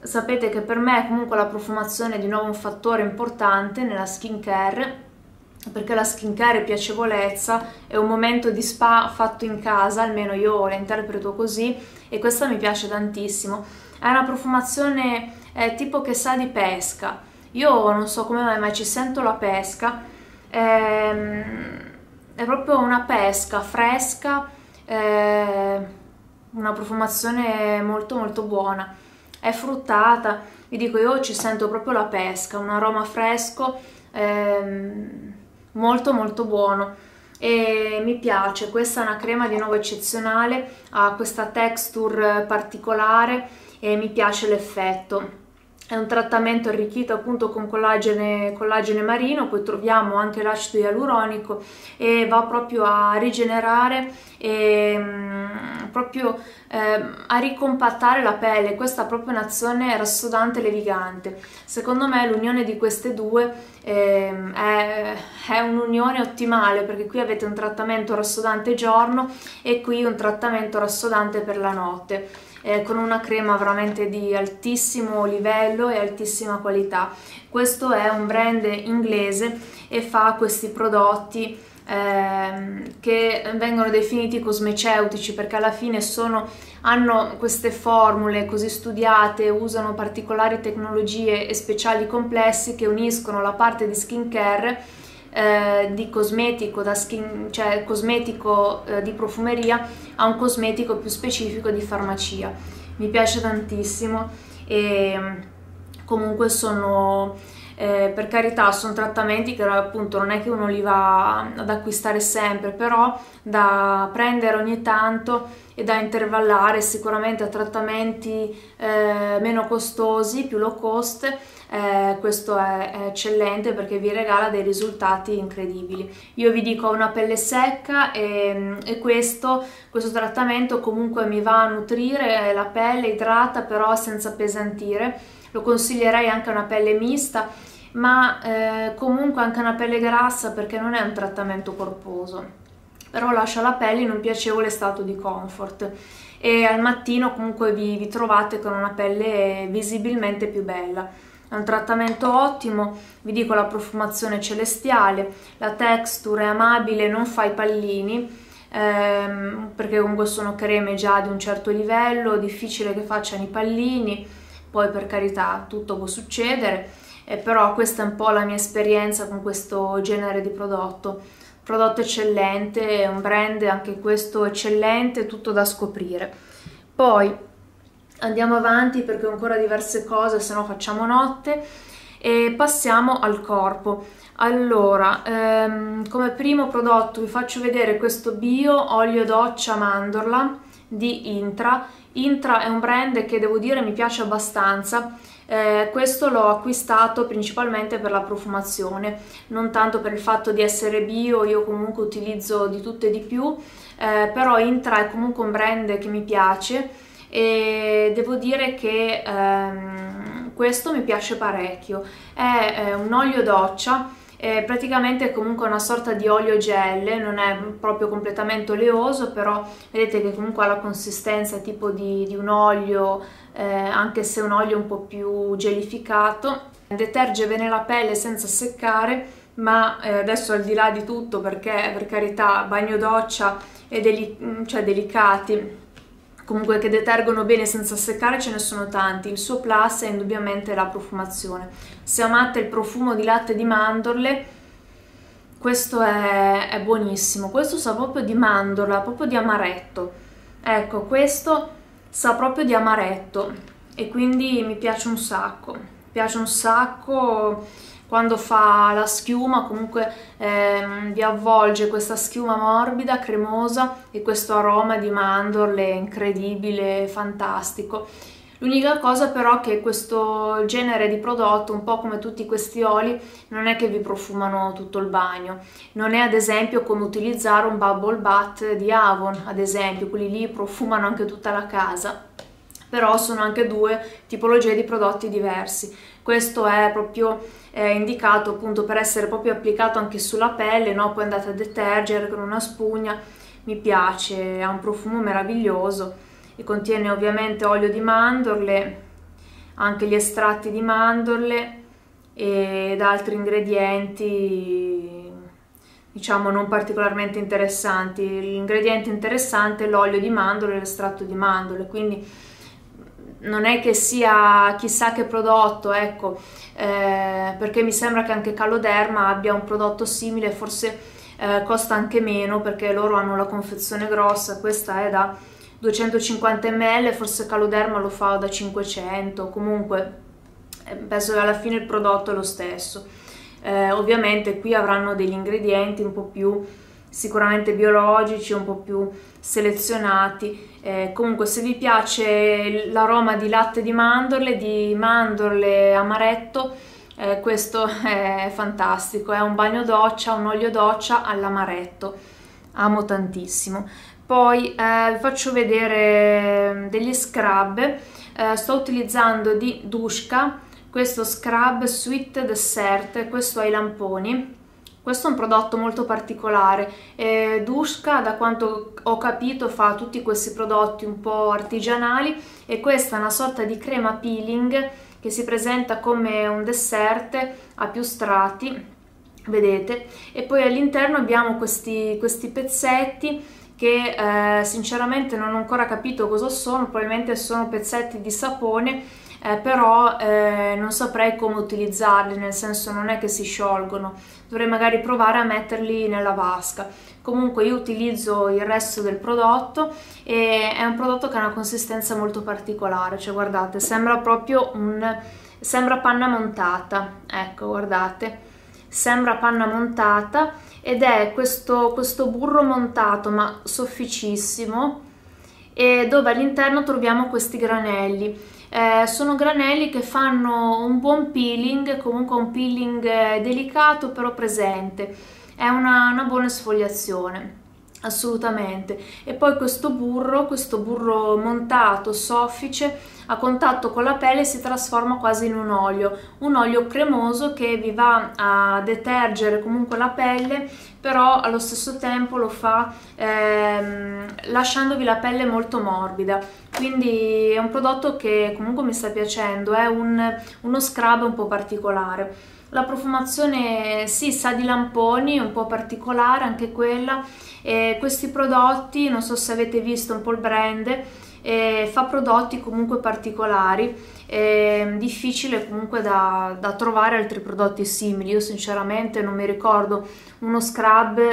Sapete che per me comunque la profumazione è di nuovo un fattore importante nella skincare, perché la skincare è piacevolezza, è un momento di spa fatto in casa, almeno io la interpreto così, e questa mi piace tantissimo. È una profumazione tipo che sa di pesca. Io non so come mai, ma ci sento la pesca. È proprio una pesca fresca, una profumazione molto molto buona, è fruttata, vi dico, io ci sento proprio la pesca, un aroma fresco molto molto buono e mi piace. Questa è una crema di nuovo eccezionale, ha questa texture particolare e mi piace l'effetto. È un trattamento arricchito appunto con collagene marino, poi troviamo anche l'acido ialuronico e va proprio a rigenerare e proprio a ricompattare la pelle. Questa è proprio un'azione rassodante e levigante. Secondo me l'unione di queste due è un'unione ottimale, perché qui avete un trattamento rassodante giorno e qui un trattamento rassodante per la notte. Con una crema veramente di altissimo livello e altissima qualità. Questo è un brand inglese e fa questi prodotti che vengono definiti cosmeceutici, perché alla fine hanno queste formule così studiate, usano particolari tecnologie e speciali complessi che uniscono la parte di skincare, di cosmetico, cioè cosmetico di profumeria, a un cosmetico più specifico di farmacia. Mi piace tantissimo e comunque sono, per carità, sono trattamenti che appunto non è che uno li va ad acquistare sempre, però da prendere ogni tanto e da intervallare sicuramente a trattamenti meno costosi, più low cost. Questo è eccellente perché vi regala dei risultati incredibili. Io vi dico, ho una pelle secca e questo trattamento comunque mi va a nutrire la pelle, idrata però senza pesantire. Lo consiglierei anche a una pelle mista, ma comunque anche a una pelle grassa, perché non è un trattamento corposo, però lascia la pelle in un piacevole stato di comfort e al mattino comunque vi trovate con una pelle visibilmente più bella. È un trattamento ottimo, vi dico, la profumazione celestiale, la texture è amabile, non fa i pallini, perché comunque sono creme già di un certo livello, difficile che facciano i pallini, poi per carità tutto può succedere, però questa è un po' la mia esperienza con questo genere di prodotto. Prodotto eccellente, un brand anche questo eccellente, tutto da scoprire. Poi andiamo avanti perché ho ancora diverse cose, se no facciamo notte, e passiamo al corpo. Allora, come primo prodotto vi faccio vedere questo bio olio doccia mandorla di Intra. Intra è un brand che devo dire mi piace abbastanza. Questo l'ho acquistato principalmente per la profumazione, non tanto per il fatto di essere bio, io comunque utilizzo di tutto e di più, però Intra è comunque un brand che mi piace e devo dire che questo mi piace parecchio. È un olio doccia, praticamente è comunque una sorta di olio gel, non è proprio completamente oleoso, però vedete che comunque ha la consistenza tipo di un olio, anche se un olio un po' più gelificato. Deterge bene la pelle senza seccare, ma adesso al di là di tutto, perché per carità bagno doccia e delicati comunque che detergono bene senza seccare ce ne sono tanti. Il suo plus è indubbiamente la profumazione. Se amate il profumo di latte di mandorle, questo è buonissimo. Questo sa proprio di mandorla, proprio di amaretto. Ecco, questo sa proprio di amaretto e quindi mi piace un sacco. Mi piace un sacco quando fa la schiuma, comunque vi avvolge questa schiuma morbida, cremosa e questo aroma di mandorle incredibile, fantastico. L'unica cosa però che questo genere di prodotto, un po' come tutti questi oli, non è che vi profumano tutto il bagno. Non è ad esempio come utilizzare un bubble bath di Avon, ad esempio, quelli lì profumano anche tutta la casa. Però sono anche due tipologie di prodotti diversi. Questo è proprio indicato appunto per essere proprio applicato anche sulla pelle, no? Poi andate a detergere con una spugna, mi piace, ha un profumo meraviglioso e contiene ovviamente olio di mandorle, anche gli estratti di mandorle ed altri ingredienti diciamo non particolarmente interessanti. L'ingrediente interessante è l'olio di mandorle e l'estratto di mandorle, quindi non è che sia chissà che prodotto, ecco, perché mi sembra che anche Caloderma abbia un prodotto simile, forse costa anche meno perché loro hanno la confezione grossa, questa è da 250 ml, forse Caloderma lo fa da 500, comunque penso che alla fine il prodotto è lo stesso. Ovviamente qui avranno degli ingredienti un po' più sicuramente biologici, un po' più selezionati. Comunque se vi piace l'aroma di latte di mandorle amaretto, questo è fantastico, è un bagno doccia, un olio doccia all'amaretto, amo tantissimo. Poi vi faccio vedere degli scrub, sto utilizzando di Duska questo scrub Sweet Dessert, questo ai lamponi. Questo è un prodotto molto particolare, Duska da quanto ho capito fa tutti questi prodotti un po' artigianali e questa è una sorta di crema peeling che si presenta come un dessert a più strati, vedete, e poi all'interno abbiamo questi pezzetti che sinceramente non ho ancora capito cosa sono, probabilmente sono pezzetti di sapone, però non saprei come utilizzarli, nel senso non è che si sciolgono, dovrei magari provare a metterli nella vasca. Comunque io utilizzo il resto del prodotto e è un prodotto che ha una consistenza molto particolare, cioè guardate, sembra proprio sembra panna montata, ecco guardate, sembra panna montata ed è questo burro montato ma sofficissimo, e dove all'interno troviamo questi granelli. Sono granelli che fanno un buon peeling, comunque un peeling delicato però presente, è una buona sfogliazione assolutamente. E poi questo burro montato soffice a contatto con la pelle si trasforma quasi in un olio cremoso che vi va a detergere comunque la pelle, però allo stesso tempo lo fa lasciandovi la pelle molto morbida, quindi è un prodotto che comunque mi sta piacendo, è uno scrub un po' particolare. La profumazione sì, sa di lamponi, un po' particolare anche quella, e questi prodotti, non so se avete visto un po' il brand, fa prodotti comunque particolari, difficile comunque da trovare altri prodotti simili. Io sinceramente non mi ricordo uno scrub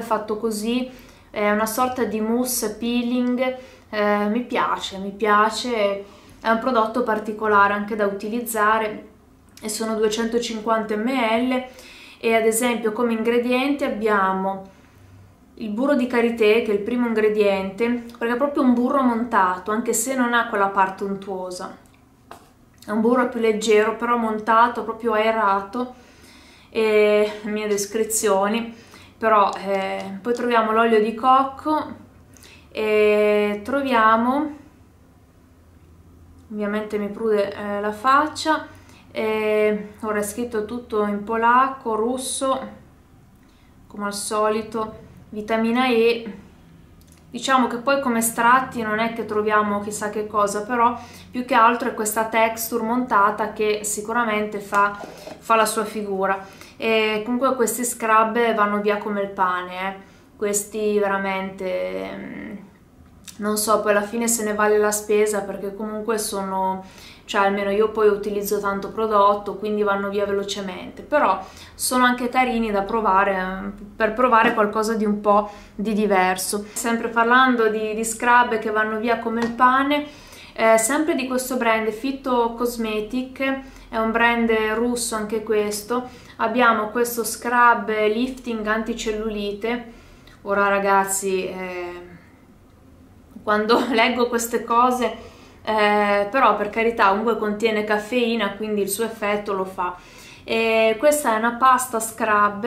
fatto così, è una sorta di mousse peeling, mi piace, è un prodotto particolare anche da utilizzare e sono 250 ml e ad esempio come ingredienti abbiamo il burro di karité, che è il primo ingrediente, perché è proprio un burro montato, anche se non ha quella parte untuosa, è un burro più leggero però montato, proprio aerato, e mie descrizioni però. Poi troviamo l'olio di cocco e troviamo, ovviamente mi prude la faccia, ora è scritto tutto in polacco, russo come al solito, vitamina E. Diciamo che poi come estratti non è che troviamo chissà che cosa, però più che altro è questa texture montata che sicuramente fa la sua figura. E comunque questi scrub vanno via come il pane, questi veramente non so, poi alla fine se ne vale la spesa, perché comunque sono, cioè almeno io poi utilizzo tanto prodotto, quindi vanno via velocemente, però sono anche carini da provare, per provare qualcosa di un po' di diverso. Sempre parlando di scrub che vanno via come il pane, sempre di questo brand FitoKosmetik, è un brand russo anche questo, abbiamo questo scrub lifting anticellulite. Ora ragazzi, quando leggo queste cose però per carità comunque contiene caffeina, quindi il suo effetto lo fa. Questa è una pasta scrub,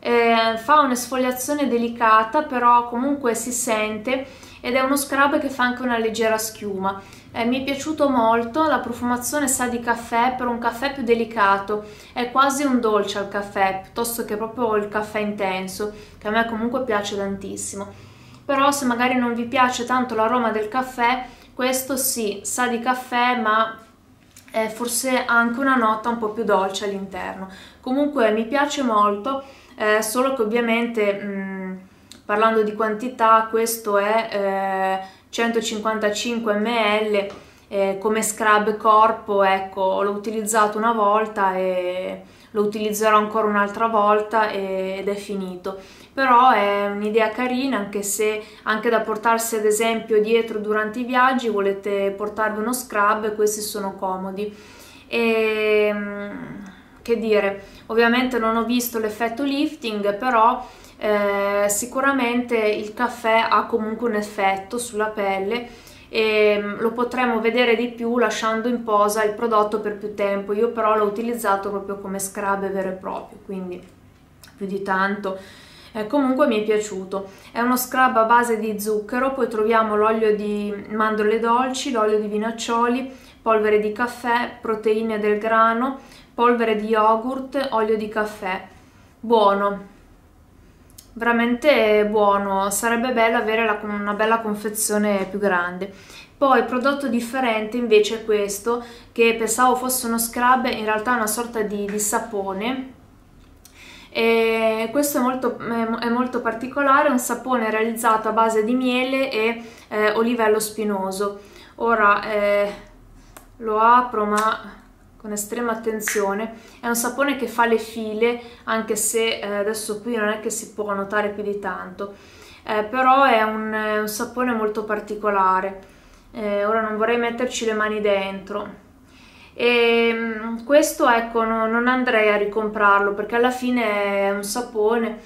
fa un'esfoliazione delicata, però comunque si sente, ed è uno scrub che fa anche una leggera schiuma. Mi è piaciuto molto, la profumazione sa di caffè, per un caffè più delicato, è quasi un dolce al caffè piuttosto che proprio il caffè intenso, che a me comunque piace tantissimo. Però se magari non vi piace tanto l'aroma del caffè, questo sì, sa di caffè, ma forse ha anche una nota un po' più dolce all'interno. Comunque mi piace molto, solo che ovviamente parlando di quantità, questo è 155 ml come scrub corpo. Ecco, l'ho utilizzato una volta e lo utilizzerò ancora un'altra volta ed è finito. Però è un'idea carina, anche se anche da portarsi ad esempio dietro durante i viaggi, volete portarvi uno scrub, questi sono comodi. E che dire, ovviamente non ho visto l'effetto lifting, però sicuramente il caffè ha comunque un effetto sulla pelle e lo potremo vedere di più lasciando in posa il prodotto per più tempo. Io però l'ho utilizzato proprio come scrub vero e proprio, quindi più di tanto. Comunque mi è piaciuto. È uno scrub a base di zucchero, poi troviamo l'olio di mandorle dolci, l'olio di vinaccioli, polvere di caffè, proteine del grano, polvere di yogurt, olio di caffè. Buono, veramente buono, sarebbe bello avere una bella confezione più grande. Poi prodotto differente invece è questo, che pensavo fosse uno scrub, in realtà è una sorta di sapone, e questo è molto particolare, è un sapone realizzato a base di miele e olivello spinoso. Ora lo apro ma con estrema attenzione. È un sapone che fa le file, anche se adesso qui non è che si può notare più di tanto, però è un sapone molto particolare. Ora non vorrei metterci le mani dentro, e questo, ecco, non andrei a ricomprarlo, perché alla fine è un sapone,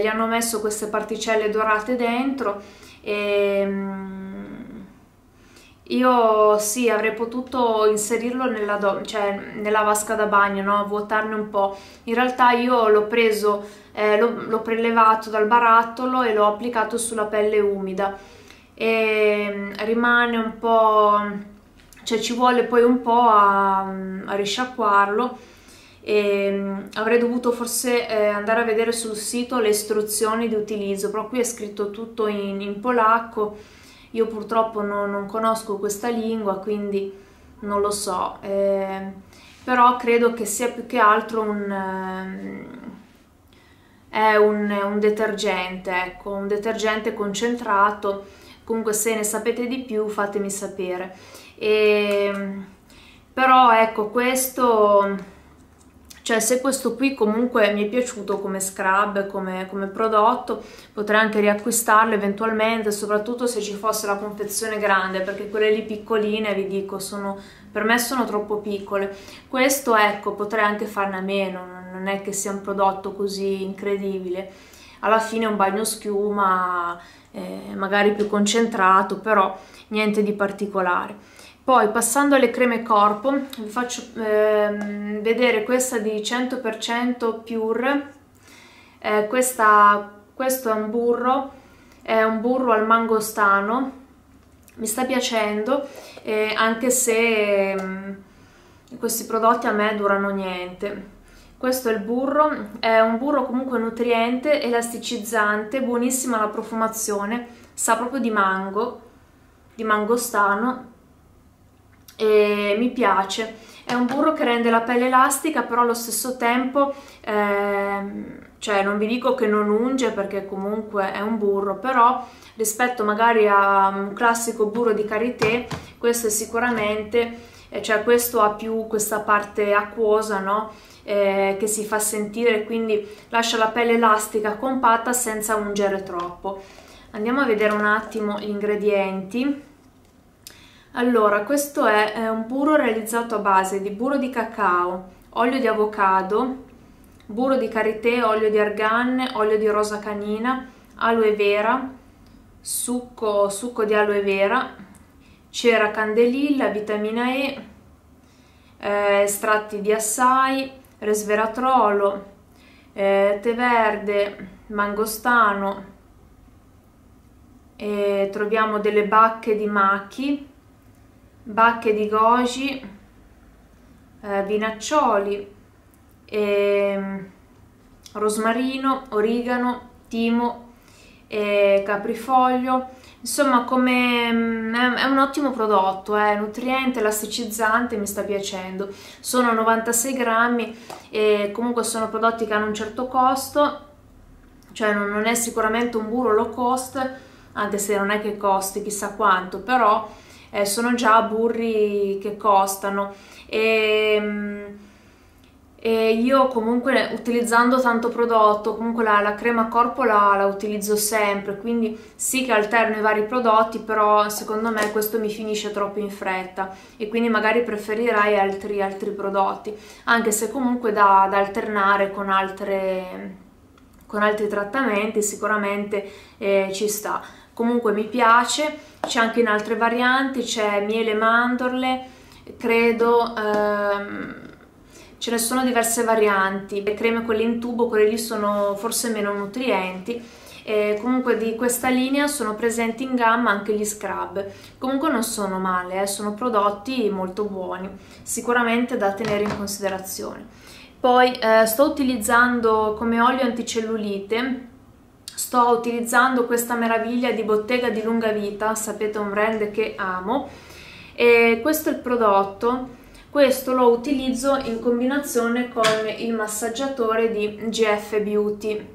gli hanno messo queste particelle dorate dentro e io sì, avrei potuto inserirlo nella vasca da bagno, no? Vuotarne un po'. In realtà io l'ho preso, l'ho prelevato dal barattolo e l'ho applicato sulla pelle umida, e rimane un po', cioè ci vuole poi un po' a risciacquarlo, e avrei dovuto forse andare a vedere sul sito le istruzioni di utilizzo, però qui è scritto tutto in polacco. Io purtroppo non conosco questa lingua, quindi non lo so, però credo che sia più che altro è un detergente, ecco, un detergente concentrato. Comunque se ne sapete di più fatemi sapere. Però ecco, questo, cioè se questo qui comunque mi è piaciuto come scrub, come prodotto, potrei anche riacquistarlo eventualmente, soprattutto se ci fosse la confezione grande, perché quelle lì piccoline, vi dico, per me sono troppo piccole. Questo, ecco, potrei anche farne a meno, non è che sia un prodotto così incredibile. Alla fine è un bagno schiuma, magari più concentrato, però niente di particolare. Poi passando alle creme corpo, vi faccio vedere questa di 100% Pure. Questo è un burro al mangostano, mi sta piacendo, anche se questi prodotti a me durano niente. Questo è il burro, è un burro comunque nutriente, elasticizzante, buonissima la profumazione, sa proprio di mango, di mangostano, e mi piace. È un burro che rende la pelle elastica, però allo stesso tempo cioè non vi dico che non unge, perché comunque è un burro, però rispetto magari a un classico burro di karité, questo è sicuramente, cioè questo ha più questa parte acquosa, no? Che si fa sentire, quindi lascia la pelle elastica, compatta, senza ungere troppo. Andiamo a vedere un attimo gli ingredienti. Allora, questo è un burro realizzato a base di burro di cacao, olio di avocado, burro di karité, olio di argan, olio di rosa canina, aloe vera, succo di aloe vera, c'era candelilla, vitamina E, estratti di assai, resveratrolo, tè verde, mangostano, e troviamo delle bacche di macchi, bacche di goji, vinaccioli, rosmarino, origano, timo, caprifoglio. Insomma, è un ottimo prodotto, è nutriente, elasticizzante, mi sta piacendo. Sono 96 grammi e comunque sono prodotti che hanno un certo costo, cioè non è sicuramente un burro low cost, anche se non è che costi chissà quanto, però sono già burri che costano. E io comunque, utilizzando tanto prodotto, comunque la crema corpo la utilizzo sempre, quindi sì che alterno i vari prodotti, però secondo me questo mi finisce troppo in fretta e quindi magari preferirai altri prodotti, anche se comunque da alternare con altri trattamenti sicuramente ci sta. Comunque mi piace, c'è anche in altre varianti, c'è miele e mandorle, credo ce ne sono diverse varianti. Le creme, quelle in tubo, quelle lì sono forse meno nutrienti, e comunque di questa linea sono presenti in gamma anche gli scrub. Comunque non sono male, sono prodotti molto buoni, sicuramente da tenere in considerazione. Poi sto utilizzando come olio anticellulite, sto utilizzando questa meraviglia di Bottega di Lunga Vita, sapete, un brand che amo, e questo è il prodotto. Questo lo utilizzo in combinazione con il massaggiatore di GF Beauty.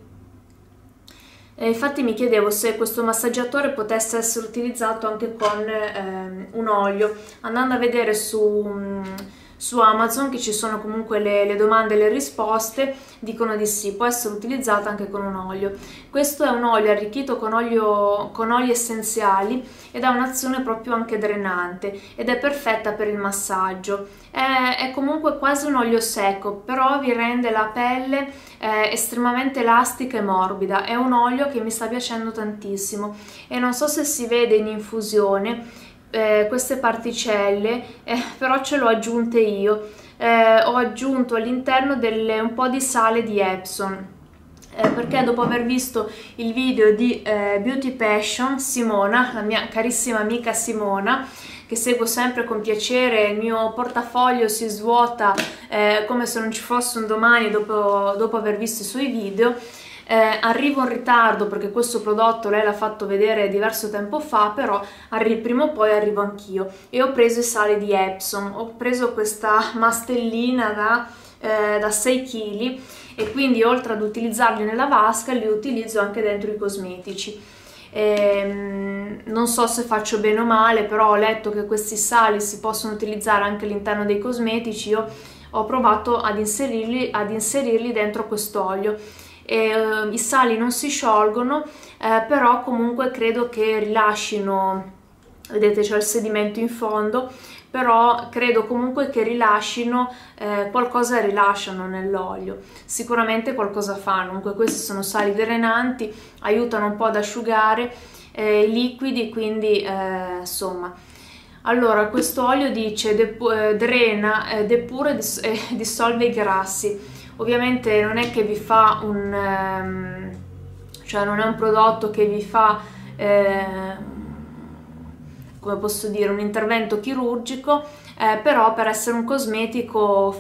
E infatti mi chiedevo se questo massaggiatore potesse essere utilizzato anche con un olio, andando a vedere su Amazon, che ci sono comunque le domande e le risposte, dicono di sì, può essere utilizzato anche con un olio. Questo è un olio arricchito con oli essenziali ed ha un'azione proprio anche drenante ed è perfetta per il massaggio. È comunque quasi un olio secco, però vi rende la pelle estremamente elastica e morbida. È un olio che mi sta piacendo tantissimo e non so se si vede in infusione queste particelle, però ce l'ho aggiunte io, ho aggiunto all'interno un po' di sale di Epsom, perché dopo aver visto il video di Beauty Passion, Simona, la mia carissima amica Simona, che seguo sempre con piacere, il mio portafoglio si svuota come se non ci fosse un domani dopo aver visto i suoi video. Arrivo in ritardo perché questo prodotto lei l'ha fatto vedere diverso tempo fa, però prima o poi arrivo anch'io, e ho preso i sali di Epsom, ho preso questa mastellina da 6 kg e quindi, oltre ad utilizzarli nella vasca, li utilizzo anche dentro i cosmetici. Non so se faccio bene o male, però ho letto che questi sali si possono utilizzare anche all'interno dei cosmetici. Io ho provato ad inserirli dentro quest'olio. I sali non si sciolgono, però comunque credo che rilascino, vedete c'è il sedimento in fondo, però credo comunque che rilascino, qualcosa rilasciano nell'olio, sicuramente qualcosa fanno. Comunque questi sono sali drenanti, aiutano un po' ad asciugare i liquidi, quindi insomma. Allora, questo olio dice drena, depura e dissolve i grassi. Ovviamente non è che vi fa cioè non è un prodotto che vi fa, come posso dire, un intervento chirurgico, però per essere un cosmetico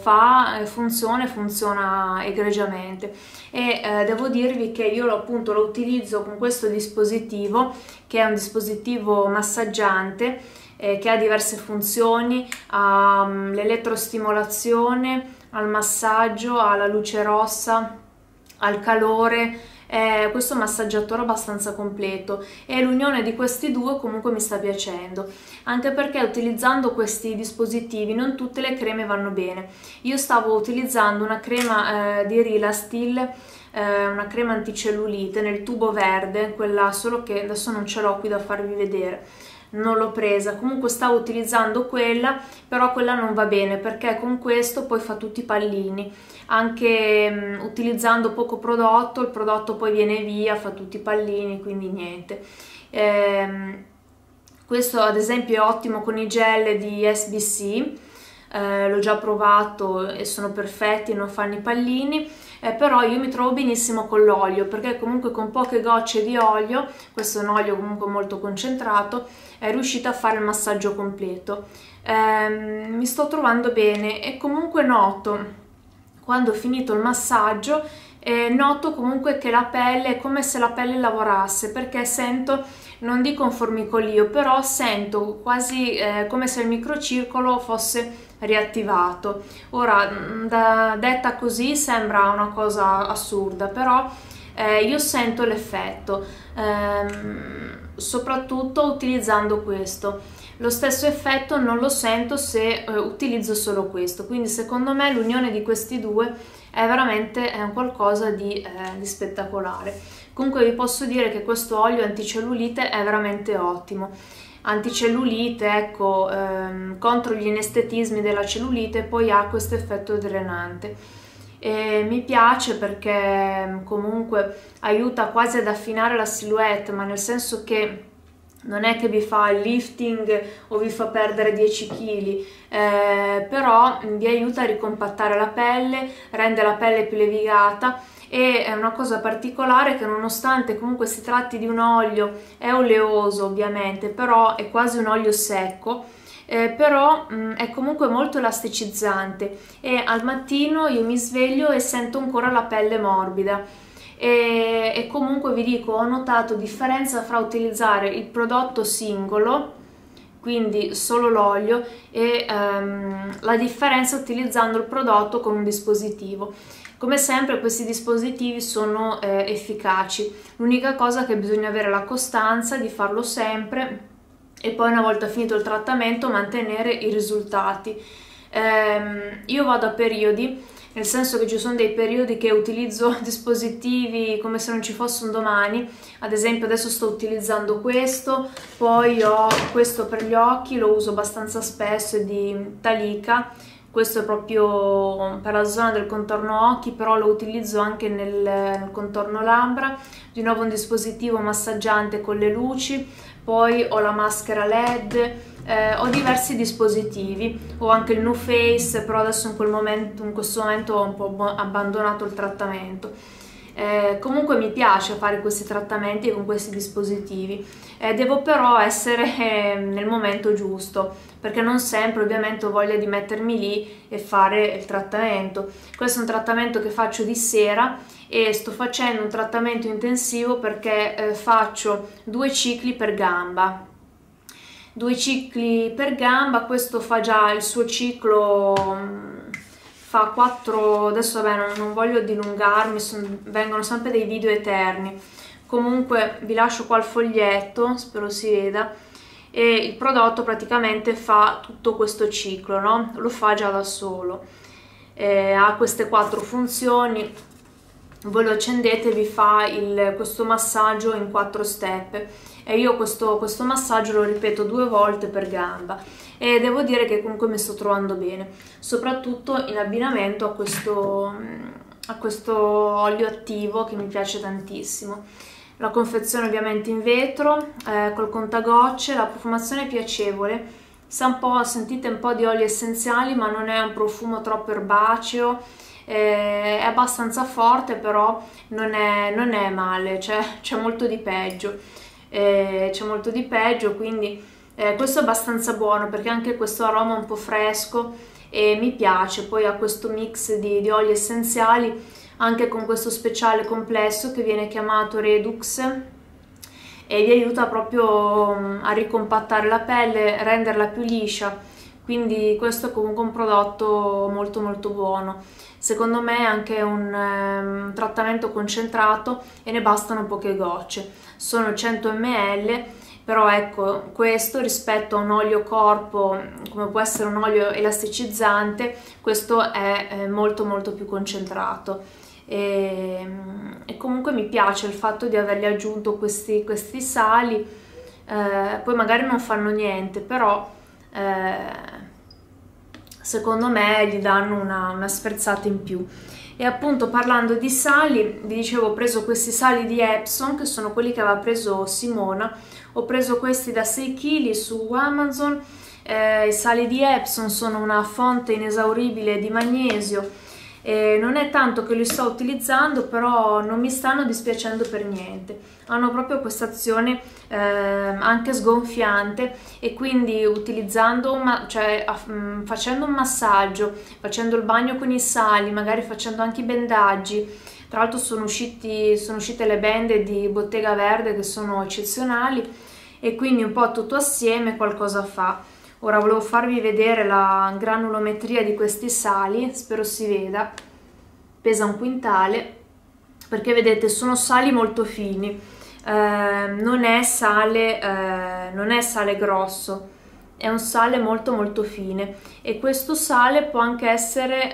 funziona egregiamente. E devo dirvi che io appunto lo utilizzo con questo dispositivo, che è un dispositivo massaggiante, che ha diverse funzioni, ha l'elettrostimolazione, al massaggio, alla luce rossa, al calore. Questo massaggiatore abbastanza completo, e l'unione di questi due comunque mi sta piacendo, anche perché utilizzando questi dispositivi non tutte le creme vanno bene. Io stavo utilizzando una crema di Rilastil, una crema anticellulite nel tubo verde, quella, solo che adesso non ce l'ho qui da farvi vedere, non l'ho presa. Comunque stavo utilizzando quella, però quella non va bene, perché con questo poi fa tutti i pallini, anche utilizzando poco prodotto, il prodotto poi viene via, fa tutti i pallini, quindi niente. Questo ad esempio è ottimo con i gel di SBC, l'ho già provato e sono perfetti, non fanno i pallini, però io mi trovo benissimo con l'olio, perché comunque con poche gocce di olio, questo è un olio comunque molto concentrato, è riuscita a fare il massaggio completo. Mi sto trovando bene e comunque noto, quando ho finito il massaggio, noto comunque che la pelle è come se la pelle lavorasse, perché sento, non dico un formicolio, però sento quasi come se il microcircolo fosse riattivato. Ora, detta così sembra una cosa assurda, però io sento l'effetto, soprattutto utilizzando questo. Lo stesso effetto non lo sento se utilizzo solo questo, quindi secondo me l'unione di questi due è veramente qualcosa di spettacolare. Comunque vi posso dire che questo olio anticellulite è veramente ottimo. Anticellulite, ecco, contro gli inestetismi della cellulite, poi ha questo effetto drenante. E mi piace perché comunque aiuta quasi ad affinare la silhouette, ma nel senso che non è che vi fa il lifting o vi fa perdere 10 kg, però vi aiuta a ricompattare la pelle, rende la pelle più levigata, e è una cosa particolare che nonostante comunque si tratti di un olio, è oleoso ovviamente, però è quasi un olio secco, però è comunque molto elasticizzante, e al mattino io mi sveglio e sento ancora la pelle morbida. E comunque vi dico, ho notato differenza fra utilizzare il prodotto singolo, quindi solo l'olio, e la differenza utilizzando il prodotto con un dispositivo. Come sempre questi dispositivi sono efficaci, l'unica cosa è che bisogna avere la costanza di farlo sempre e poi, una volta finito il trattamento, mantenere i risultati. Io vado a periodi, nel senso che ci sono dei periodi che utilizzo dispositivi come se non ci fosse un domani. Ad esempio adesso sto utilizzando questo, poi ho questo per gli occhi, lo uso abbastanza spesso, è di Talika, questo è proprio per la zona del contorno occhi, però lo utilizzo anche nel contorno labbra. Di nuovo un dispositivo massaggiante con le luci, poi ho la maschera LED. Ho diversi dispositivi, ho anche il NuFace, però adesso in questo momento ho un po' abbandonato il trattamento. Comunque mi piace fare questi trattamenti con questi dispositivi, devo però essere nel momento giusto, perché non sempre ovviamente ho voglia di mettermi lì e fare il trattamento. Questo è un trattamento che faccio di sera e sto facendo un trattamento intensivo perché faccio 2 cicli per gamba. 2 cicli per gamba, questo fa già il suo ciclo, fa 4, adesso vabbè non voglio dilungarmi, vengono sempre dei video eterni. Comunque vi lascio qua il foglietto, spero si veda, e il prodotto praticamente fa tutto questo ciclo, no? Lo fa già da solo, ha queste 4 funzioni, voi lo accendete e vi fa questo massaggio in 4 step. E io questo massaggio lo ripeto 2 volte per gamba e devo dire che comunque mi sto trovando bene, soprattutto in abbinamento a questo olio attivo che mi piace tantissimo. La confezione ovviamente in vetro, col contagocce, la profumazione è piacevole, sentite un po' di oli essenziali, ma non è un profumo troppo erbaceo, è abbastanza forte, però non è male, c'è molto di peggio. Quindi questo è abbastanza buono, perché anche questo aroma un po' fresco e mi piace. Poi ha questo mix di oli essenziali, anche con questo speciale complesso che viene chiamato Redux, e vi aiuta proprio a ricompattare la pelle, renderla più liscia, quindi questo è comunque un prodotto molto molto buono. Secondo me è anche un trattamento concentrato e ne bastano poche gocce, sono 100 ml, però ecco, questo rispetto a un olio corpo come può essere un olio elasticizzante, questo è molto molto più concentrato, e comunque mi piace il fatto di avergli aggiunto questi sali, poi magari non fanno niente, però secondo me gli danno una sferzata in più. E appunto, parlando di sali, vi dicevo, ho preso questi sali di Epson, che sono quelli che aveva preso Simona. Ho preso questi da 6 kg su Amazon. I sali di Epson sono una fonte inesauribile di magnesio. Non è tanto che li sto utilizzando, però non mi stanno dispiacendo per niente. Hanno proprio questa azione anche sgonfiante, e quindi utilizzando, facendo un massaggio, facendo il bagno con i sali, magari facendo anche i bandaggi. Tra l'altro sono uscite le bende di Bottega Verde, che sono eccezionali, e quindi un po' tutto assieme qualcosa fa. Ora volevo farvi vedere la granulometria di questi sali, spero si veda, pesa un quintale, perché vedete sono sali molto fini, non è sale grosso, è un sale molto molto fine, e questo sale può anche essere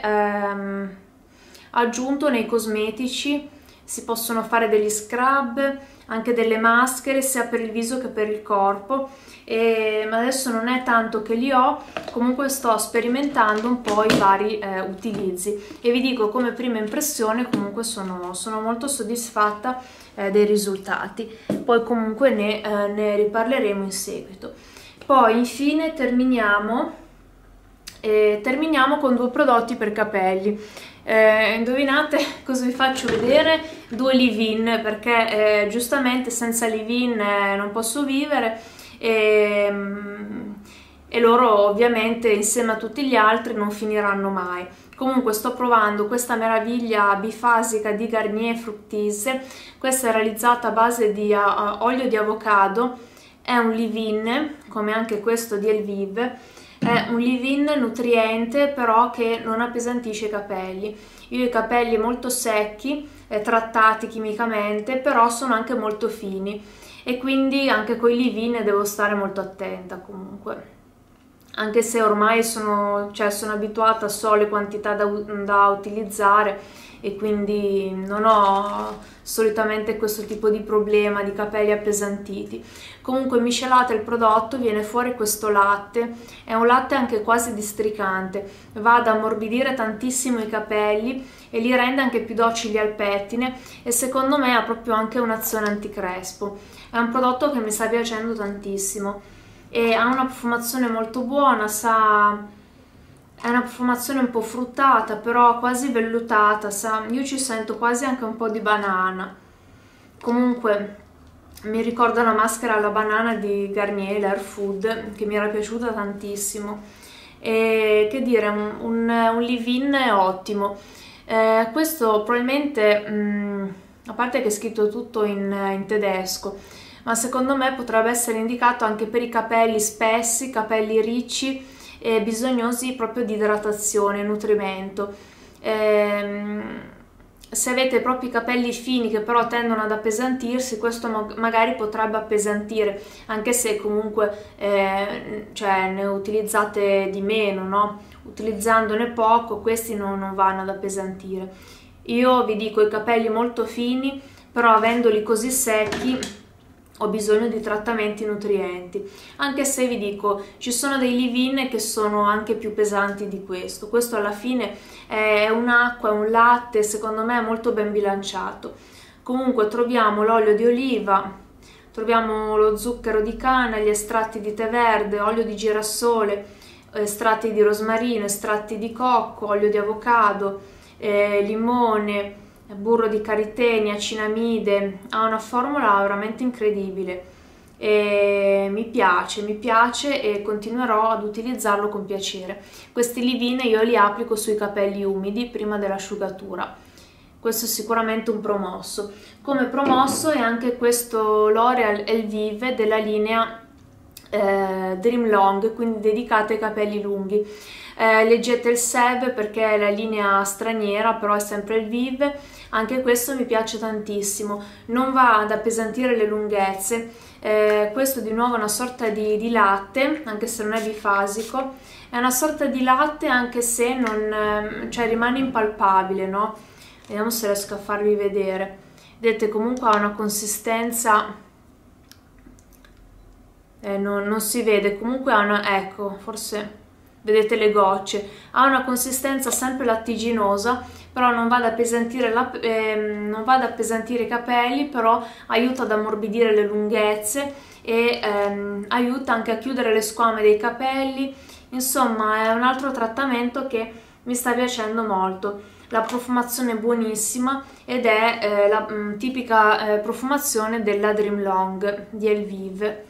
aggiunto nei cosmetici. Si possono fare degli scrub, anche delle maschere, sia per il viso che per il corpo. Ma adesso non è tanto che li ho, comunque sto sperimentando un po' i vari utilizzi, e vi dico, come prima impressione comunque sono molto soddisfatta dei risultati. Poi comunque ne riparleremo in seguito. Poi infine terminiamo con 2 prodotti per capelli. Indovinate cosa vi faccio vedere? 2 leave-in, perché giustamente senza leave-in non posso vivere, e loro ovviamente insieme a tutti gli altri non finiranno mai. Comunque sto provando questa meraviglia bifasica di Garnier Fructis. Questa è realizzata a base di olio di avocado, è un leave-in come anche questo di Elvive. È un leave-in nutriente, però che non appesantisce i capelli. Io ho i capelli molto secchi, trattati chimicamente, però sono anche molto fini, e quindi anche con i leave-in devo stare molto attenta comunque. Anche se ormai sono abituata a sole quantità da utilizzare, e quindi non ho solitamente questo tipo di problema di capelli appesantiti. Comunque miscelate il prodotto, viene fuori questo latte, è un latte anche quasi districante, va ad ammorbidire tantissimo i capelli e li rende anche più docili al pettine, e secondo me ha proprio anche un'azione anticrespo. È un prodotto che mi sta piacendo tantissimo, e ha una profumazione molto buona, è una profumazione un po' fruttata, però quasi vellutata, io ci sento quasi anche un po' di banana. Comunque mi ricorda la maschera alla banana di Garnier, l'Air Food, che mi era piaciuta tantissimo. E che dire, un leave-in ottimo. Questo probabilmente, a parte che è scritto tutto in tedesco, ma secondo me potrebbe essere indicato anche per i capelli spessi, capelli ricci e bisognosi proprio di idratazione e nutrimento. Se avete proprio i capelli fini che però tendono ad appesantirsi, questo magari potrebbe appesantire, anche se comunque ne utilizzate di meno, no? Utilizzandone poco questi non vanno ad appesantire. Io vi dico, i capelli molto fini, però avendoli così secchi ho bisogno di trattamenti nutrienti, anche se vi dico, ci sono dei leave-in che sono anche più pesanti di questo. Questo alla fine è un'acqua, è un latte, secondo me è molto ben bilanciato. Comunque troviamo l'olio di oliva, troviamo lo zucchero di canna, gli estratti di tè verde, olio di girasole, estratti di rosmarino, estratti di cocco, olio di avocado, limone, burro di caritenia, cinamide. Ha una formula veramente incredibile, e mi piace e continuerò ad utilizzarlo con piacere. Questi leave-in io li applico sui capelli umidi prima dell'asciugatura. Questo è sicuramente un promosso. Come promosso è anche questo L'Oréal Elvive della linea Dream Long, quindi dedicate ai capelli lunghi. Leggete il SEV perché è la linea straniera, però è sempre Elvive. Anche questo mi piace tantissimo, non va ad appesantire le lunghezze. Questo di nuovo è una sorta di latte, anche se non è bifasico, è una sorta di latte, anche se non, rimane impalpabile, no? Vediamo se riesco a farvi vedere. Vedete, comunque ha una consistenza, non si vede, comunque ha una, ecco, forse vedete le gocce, ha una consistenza sempre lattiginosa, però non va ad appesantire, i capelli, però aiuta ad ammorbidire le lunghezze e aiuta anche a chiudere le squame dei capelli. Insomma, è un altro trattamento che mi sta piacendo molto. La profumazione è buonissima ed è la tipica profumazione della Dream Long di Elvive,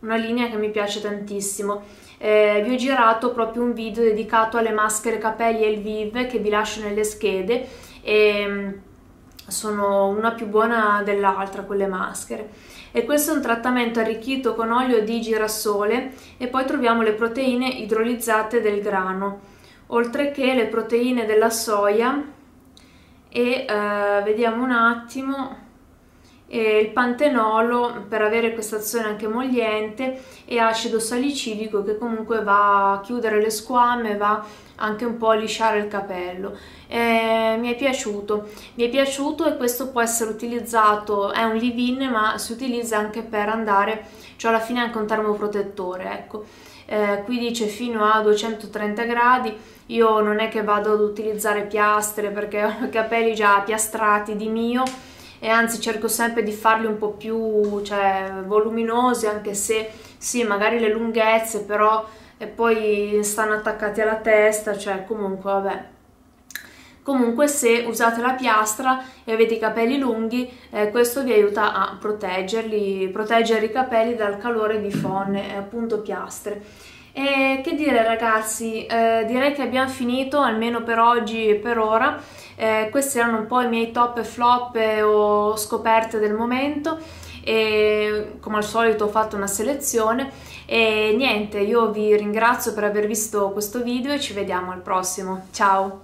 una linea che mi piace tantissimo. Vi ho girato proprio un video dedicato alle maschere capelli Elvive che vi lascio nelle schede, e sono una più buona dell'altra quelle maschere. E questo è un trattamento arricchito con olio di girasole e poi troviamo le proteine idrolizzate del grano, oltre che le proteine della soia e vediamo un attimo il pantenolo per avere questa azione anche emolliente, e acido salicidico che comunque va a chiudere le squame, va anche un po' a lisciare il capello. Mi è piaciuto e questo può essere utilizzato, è un leave-in ma si utilizza anche per andare, cioè alla fine anche un termoprotettore, ecco. Qui dice fino a 230 gradi. Io non è che vado ad utilizzare piastre perché ho i capelli già piastrati di mio, e anzi cerco sempre di farli un po' più, voluminosi, anche se sì, magari le lunghezze però e poi stanno attaccati alla testa, comunque vabbè. Comunque se usate la piastra e avete i capelli lunghi, questo vi aiuta a proteggere i capelli dal calore di fonne, appunto piastre. E che dire ragazzi, direi che abbiamo finito, almeno per oggi e per ora. Questi erano un po' i miei top e flop o scoperte del momento, e come al solito ho fatto una selezione. E niente, io vi ringrazio per aver visto questo video e ci vediamo al prossimo, ciao!